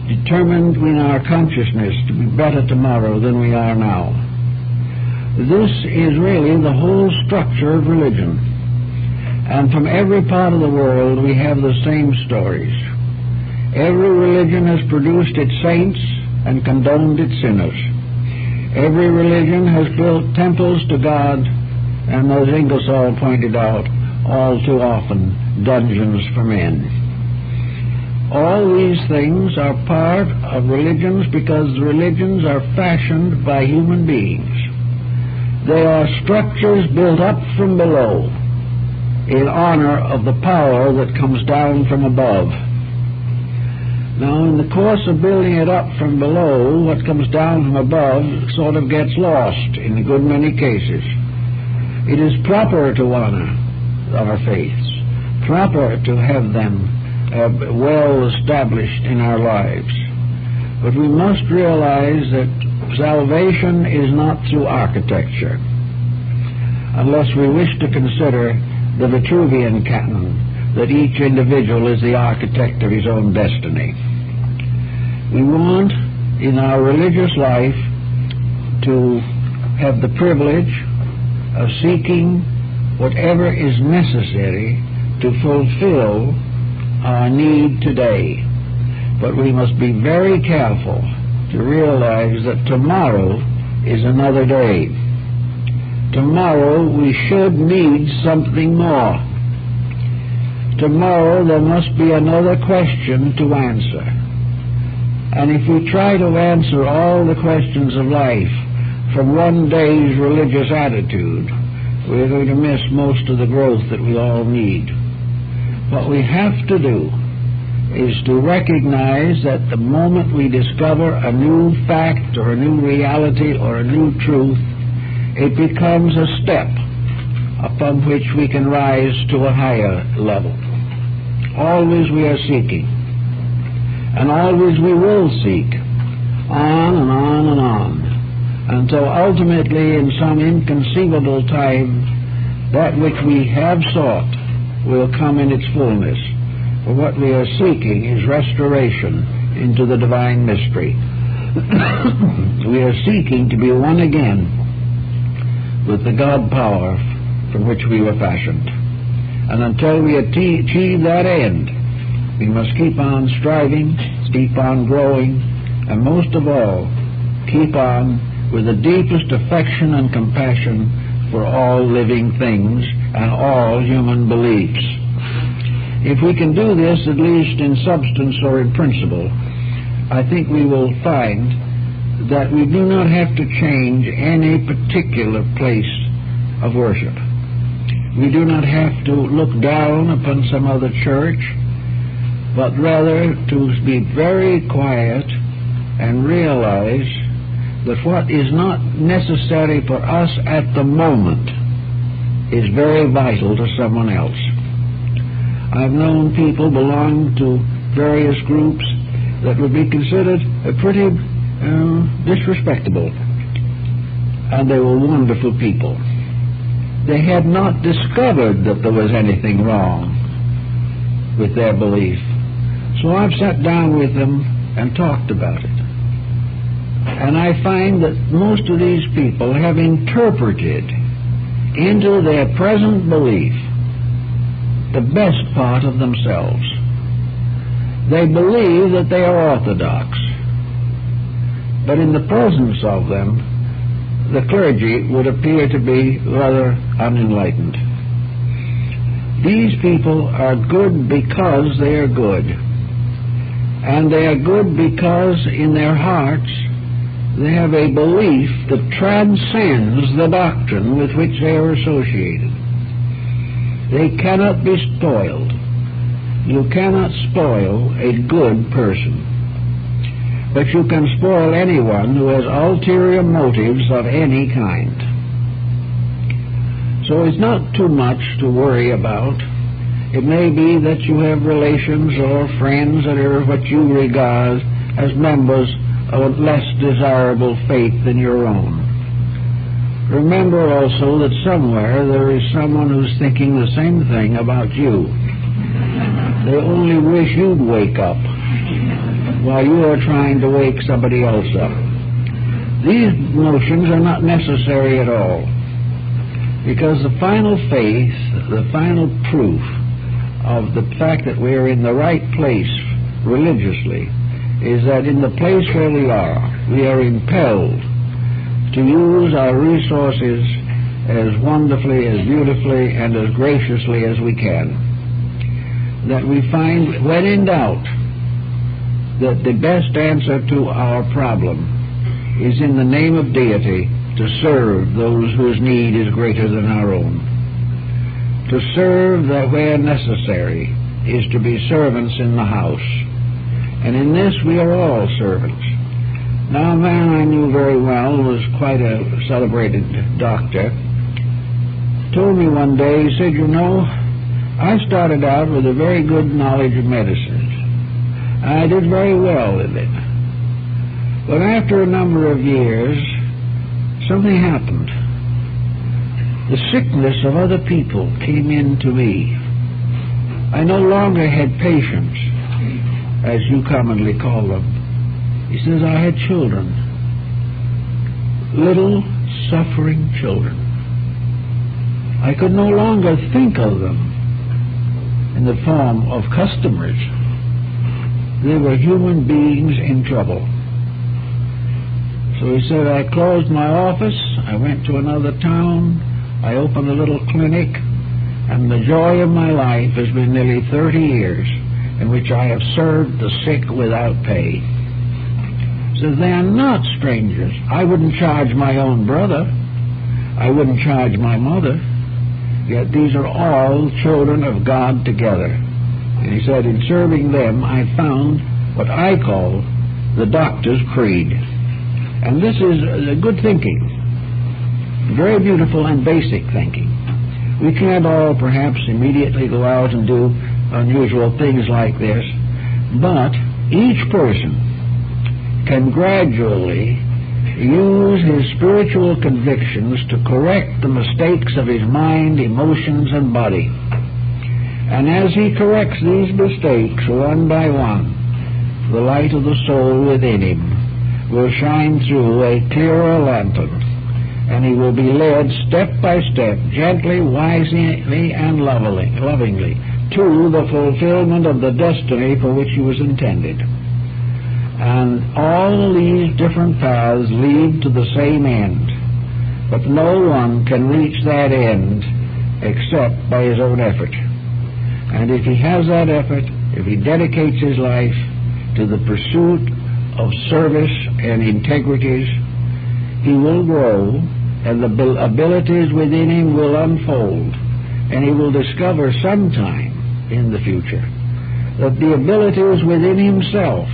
determined in our consciousness to be better tomorrow than we are now. This is really the whole structure of religion, and from every part of the world we have the same stories. Every religion has produced its saints and condoned its sinners. Every religion has built temples to God, and as Ingersoll pointed out, all too often dungeons for men. All these things are part of religions because religions are fashioned by human beings. They are structures built up from below in honor of the power that comes down from above. Now, in the course of building it up from below, what comes down from above sort of gets lost in a good many cases. It is proper to honor our faiths, proper to have them well established in our lives. But we must realize that salvation is not through architecture, unless we wish to consider the Vitruvian canon that each individual is the architect of his own destiny. We want in our religious life to have the privilege of seeking whatever is necessary to fulfill our need today, but we must be very careful to realize that tomorrow is another day. Tomorrow we should need something more. Tomorrow there must be another question to answer, and if we try to answer all the questions of life from one day's religious attitude, we're going to miss most of the growth that we all need. What we have to do is to recognize that the moment we discover a new fact or a new reality or a new truth, it becomes a step upon which we can rise to a higher level. Always we are seeking, and always we will seek, on and on and on, until ultimately in some inconceivable time that which we have sought will come in its fullness. For what we are seeking is restoration into the divine mystery. We are seeking to be one again with the God power from which we were fashioned. And until we achieve that end, we must keep on striving, keep on growing, and most of all, keep on with the deepest affection and compassion for all living things and all human beliefs. If we can do this, at least in substance or in principle, I think we will find that we do not have to change any particular place of worship. We do not have to look down upon some other church, but rather to be very quiet and realize that what is not necessary for us at the moment is very vital to someone else. I've known people belong to various groups that would be considered pretty disrespectable, and they were wonderful people. They had not discovered that there was anything wrong with their belief. So I've sat down with them and talked about it. And I find that most of these people have interpreted into their present belief the best part of themselves. They believe that they are orthodox, but in the presence of them, the clergy would appear to be rather unenlightened. These people are good because they are good, and they are good because in their hearts they have a belief that transcends the doctrine with which they are associated. They cannot be spoiled. You cannot spoil a good person. but you can spoil anyone who has ulterior motives of any kind. So it's not too much to worry about. It may be that you have relations or friends that are what you regard as members of a less desirable faith than your own. Remember also that somewhere there is someone who's thinking the same thing about you. They only wish you'd wake up while you are trying to wake somebody else up. These notions are not necessary at all, because the final faith, the final proof of the fact that we are in the right place religiously, is that in the place where we are impelled to use our resources as wonderfully, as beautifully, and as graciously as we can. That we find, when in doubt, that the best answer to our problem is in the name of deity to serve those whose need is greater than our own. To serve that where necessary is to be servants in the house. And in this we are all servants. Now, a man I knew very well, was quite a celebrated doctor, told me one day, he said, you know, I started out with a very good knowledge of medicine. I did very well in it. But after a number of years, something happened. The sickness of other people came into me. I no longer had patients, as you commonly call them. He says, I had children, little suffering children. I could no longer think of them in the form of customers. They were human beings in trouble. So he said, I closed my office, I went to another town, I opened a little clinic, and the joy of my life has been nearly 30 years in which I have served the sick without pay. Says, they are not strangers. I wouldn't charge my own brother. I wouldn't charge my mother. Yet these are all children of God together. And he said, in serving them, I found what I call the doctor's creed. And this is good thinking, very beautiful and basic thinking. We can't all perhaps immediately go out and do unusual things like this, but each person can gradually use his spiritual convictions to correct the mistakes of his mind, emotions, and body. And as he corrects these mistakes one by one, the light of the soul within him will shine through a clearer lantern, and he will be led step by step, gently, wisely, and lovingly, to the fulfillment of the destiny for which he was intended. And all these different paths lead to the same end, but no one can reach that end except by his own effort. And if he has that effort, if he dedicates his life to the pursuit of service and integrities, he will grow, and the abilities within him will unfold, and he will discover sometime in the future that the abilities within himself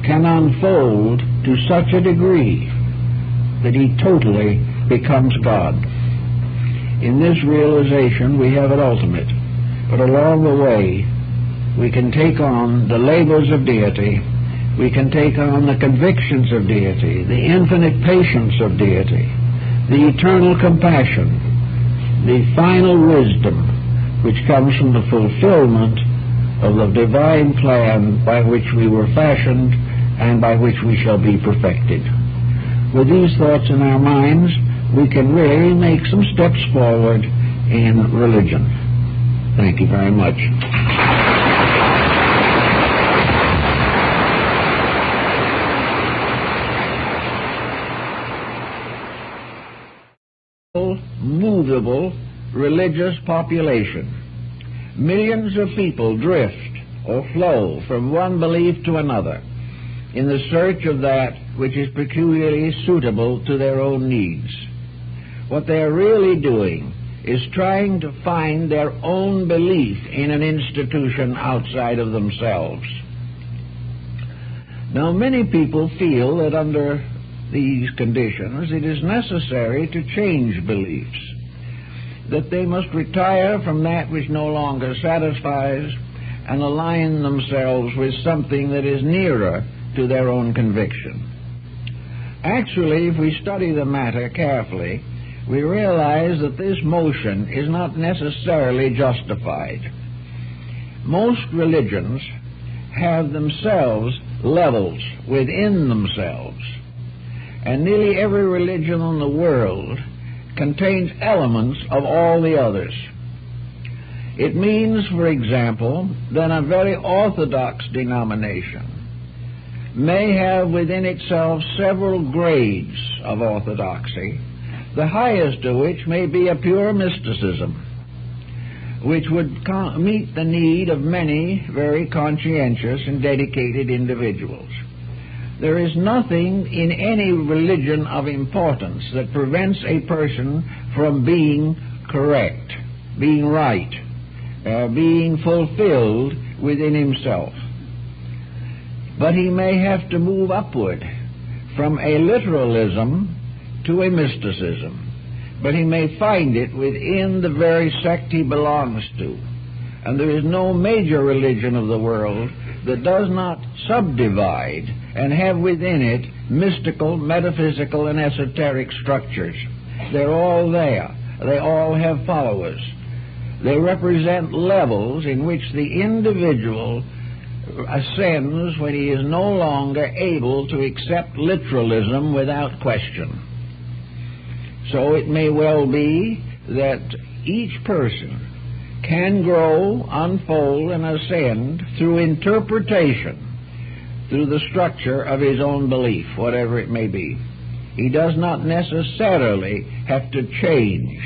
can unfold to such a degree that he totally becomes God. In this realization we have an ultimate, but along the way we can take on the labors of deity, we can take on the convictions of deity, the infinite patience of deity, the eternal compassion, the final wisdom which comes from the fulfillment of the divine plan by which we were fashioned and by which we shall be perfected. With these thoughts in our minds, we can really make some steps forward in religion. Thank you very much. Movable religious population. Millions of people drift or flow from one belief to another in the search of that which is peculiarly suitable to their own needs. What they are really doing is trying to find their own belief in an institution outside of themselves. Now, many people feel that under these conditions it is necessary to change beliefs, that they must retire from that which no longer satisfies and align themselves with something that is nearer to their own conviction. Actually, if we study the matter carefully, we realize that this motion is not necessarily justified. Most religions have themselves levels within themselves, and nearly every religion in the world contains elements of all the others. It means, for example, that a very orthodox denomination may have within itself several grades of orthodoxy, the highest of which may be a pure mysticism, which would meet the need of many very conscientious and dedicated individuals. There is nothing in any religion of importance that prevents a person from being correct, being right, being fulfilled within himself. But he may have to move upward from a literalism to a mysticism, but he may find it within the very sect he belongs to. And there is no major religion of the world that does not subdivide and have within it mystical, metaphysical, and esoteric structures. They're all there. They all have followers. They represent levels in which the individual ascends when he is no longer able to accept literalism without question. So it may well be that each person can grow, unfold, and ascend through interpretation, through the structure of his own belief, whatever it may be. He does not necessarily have to change.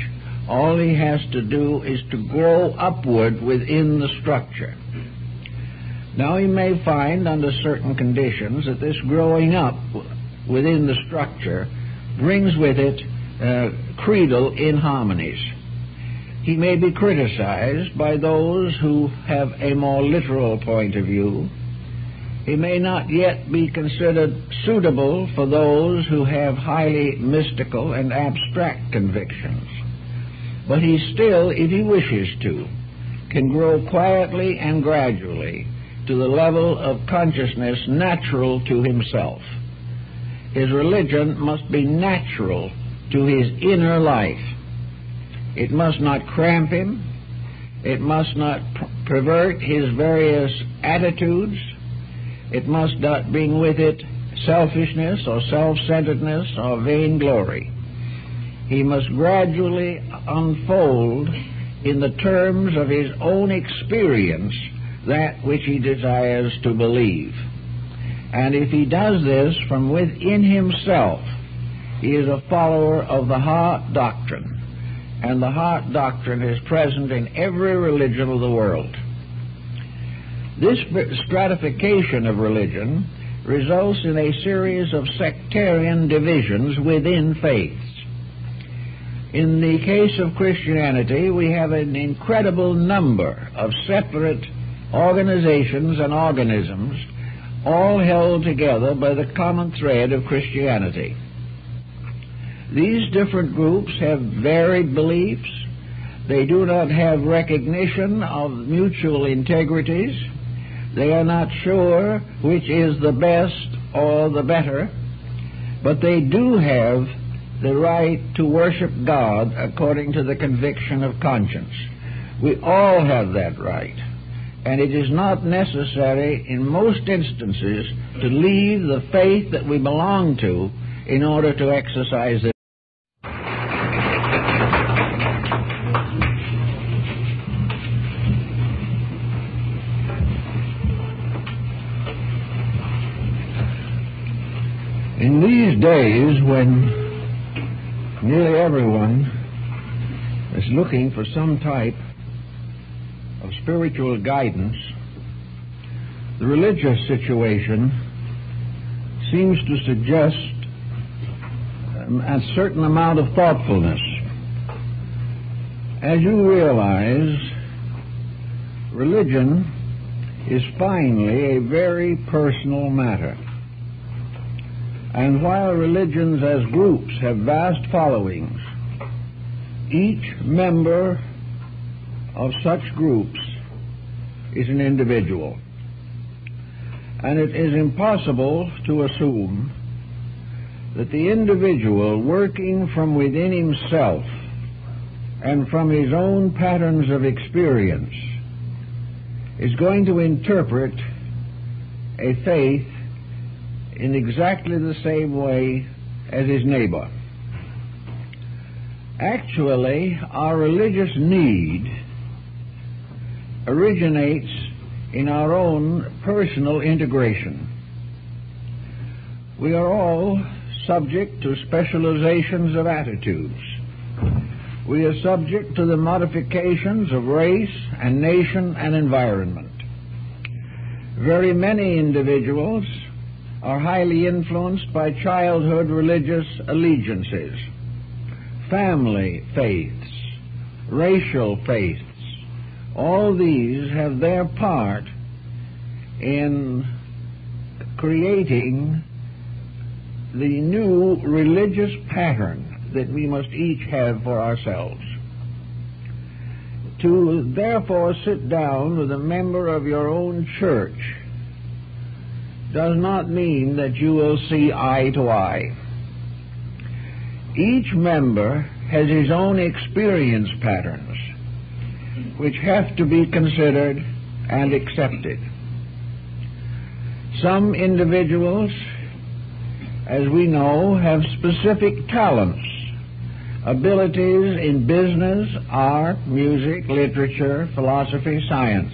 All he has to do is to grow upward within the structure. Now, he may find under certain conditions that this growing up within the structure brings with it creedal inharmonies. He may be criticized by those who have a more literal point of view. He may not yet be considered suitable for those who have highly mystical and abstract convictions. But he still, if he wishes to, can grow quietly and gradually to the level of consciousness natural to himself. His religion must be natural to his inner life. It must not cramp him. It must not pervert his various attitudes. It must not bring with it selfishness or self-centeredness or vainglory. He must gradually unfold in the terms of his own experience that which he desires to believe. And if he does this from within himself, he is a follower of the heart doctrine. And the heart doctrine is present in every religion of the world. This stratification of religion results in a series of sectarian divisions within faiths. In the case of Christianity, we have an incredible number of separate organizations and organisms, all held together by the common thread of Christianity. These different groups have varied beliefs. They do not have recognition of mutual integrities. They are not sure which is the best or the better, but they do have the right to worship God according to the conviction of conscience. We all have that right. And it is not necessary in most instances to leave the faith that we belong to in order to exercise it. In these days when nearly everyone is looking for some type of spiritual guidance, the religious situation seems to suggest a certain amount of thoughtfulness. As you realize, religion is finally a very personal matter. And while religions as groups have vast followings, each member of such groups is an individual. And it is impossible to assume that the individual, working from within himself and from his own patterns of experience, is going to interpret a faith in exactly the same way as his neighbor. Actually, our religious need originates in our own personal integration. We are all subject to specializations of attitudes. We are subject to the modifications of race and nation and environment. Very many individuals are highly influenced by childhood religious allegiances, family faiths, racial faiths. All these have their part in creating the new religious pattern that we must each have for ourselves. To therefore sit down with a member of your own church does not mean that you will see eye to eye. Each member has his own experience patterns, which have to be considered and accepted. Some individuals, as we know, have specific talents, abilities in business, art, music, literature, philosophy, science.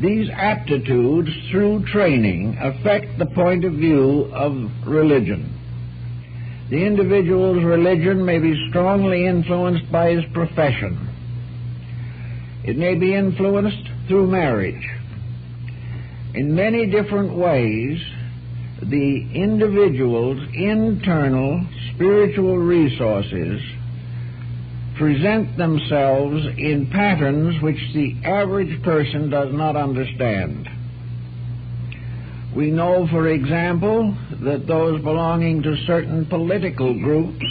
These aptitudes, through training, affect the point of view of religion. The individual's religion may be strongly influenced by his profession. It may be influenced through marriage. In many different ways, the individual's internal spiritual resources present themselves in patterns which the average person does not understand. We know, for example, that those belonging to certain political groups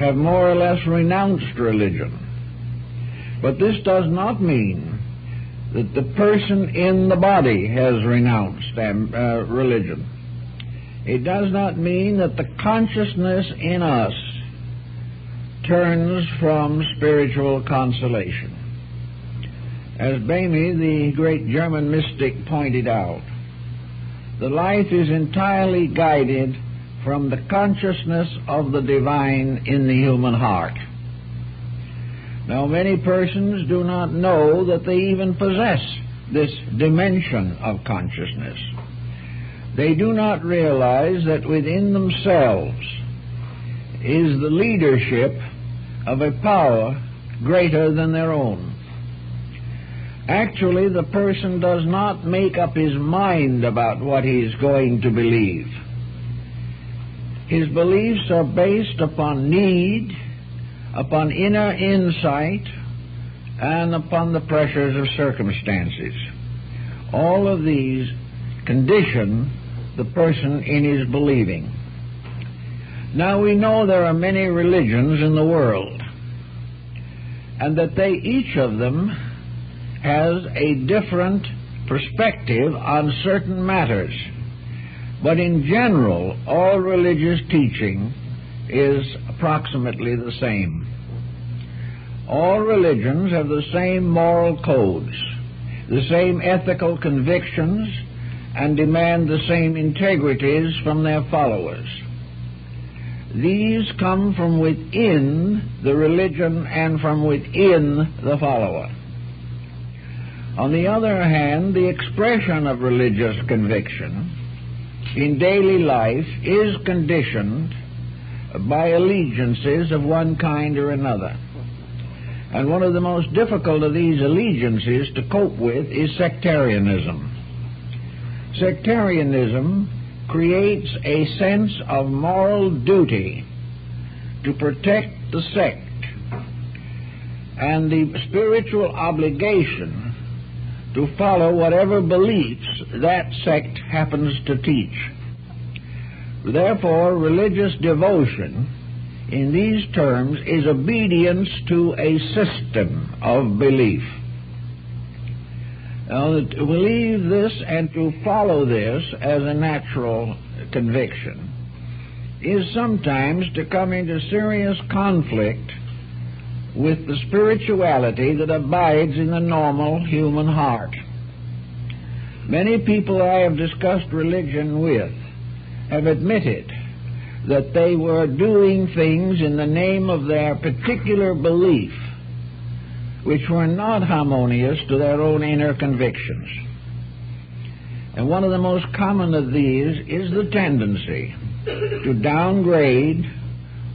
have more or less renounced religion. But this does not mean that the person in the body has renounced religion. It does not mean that the consciousness in us turns from spiritual consolation. As Boehme, the great German mystic, pointed out, the life is entirely guided from the consciousness of the divine in the human heart. Now, many persons do not know that they even possess this dimension of consciousness. They do not realize that within themselves is the leadership of a power greater than their own. Actually, the person does not make up his mind about what he is going to believe. His beliefs are based upon need, upon inner insight, and upon the pressures of circumstances. All of these condition the person in his believing. Now, we know there are many religions in the world, and that they, each of them, has a different perspective on certain matters. But in general, all religious teaching is approximately the same. All religions have the same moral codes, the same ethical convictions, and demand the same integrities from their followers. These come from within the religion and from within the follower. On the other hand, the expression of religious conviction in daily life is conditioned by allegiances of one kind or another. And one of the most difficult of these allegiances to cope with is sectarianism. Sectarianism creates a sense of moral duty to protect the sect and the spiritual obligation to follow whatever beliefs that sect happens to teach. Therefore, religious devotion in these terms is obedience to a system of belief. Now, to believe this and to follow this as a natural conviction is sometimes to come into serious conflict with the spirituality that abides in the normal human heart. Many people I have discussed religion with have admitted that they were doing things in the name of their particular belief which were not harmonious to their own inner convictions. And one of the most common of these is the tendency to downgrade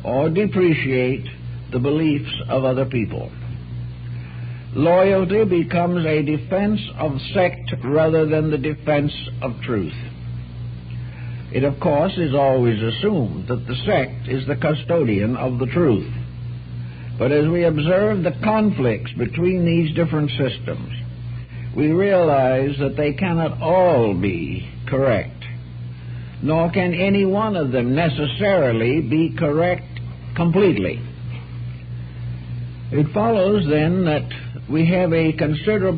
or depreciate the beliefs of other people. Loyalty becomes a defense of sect rather than the defense of truth. It, of course, is always assumed that the sect is the custodian of the truth. But as we observe the conflicts between these different systems, we realize that they cannot all be correct, nor can any one of them necessarily be correct completely. It follows, then, that we have a considerable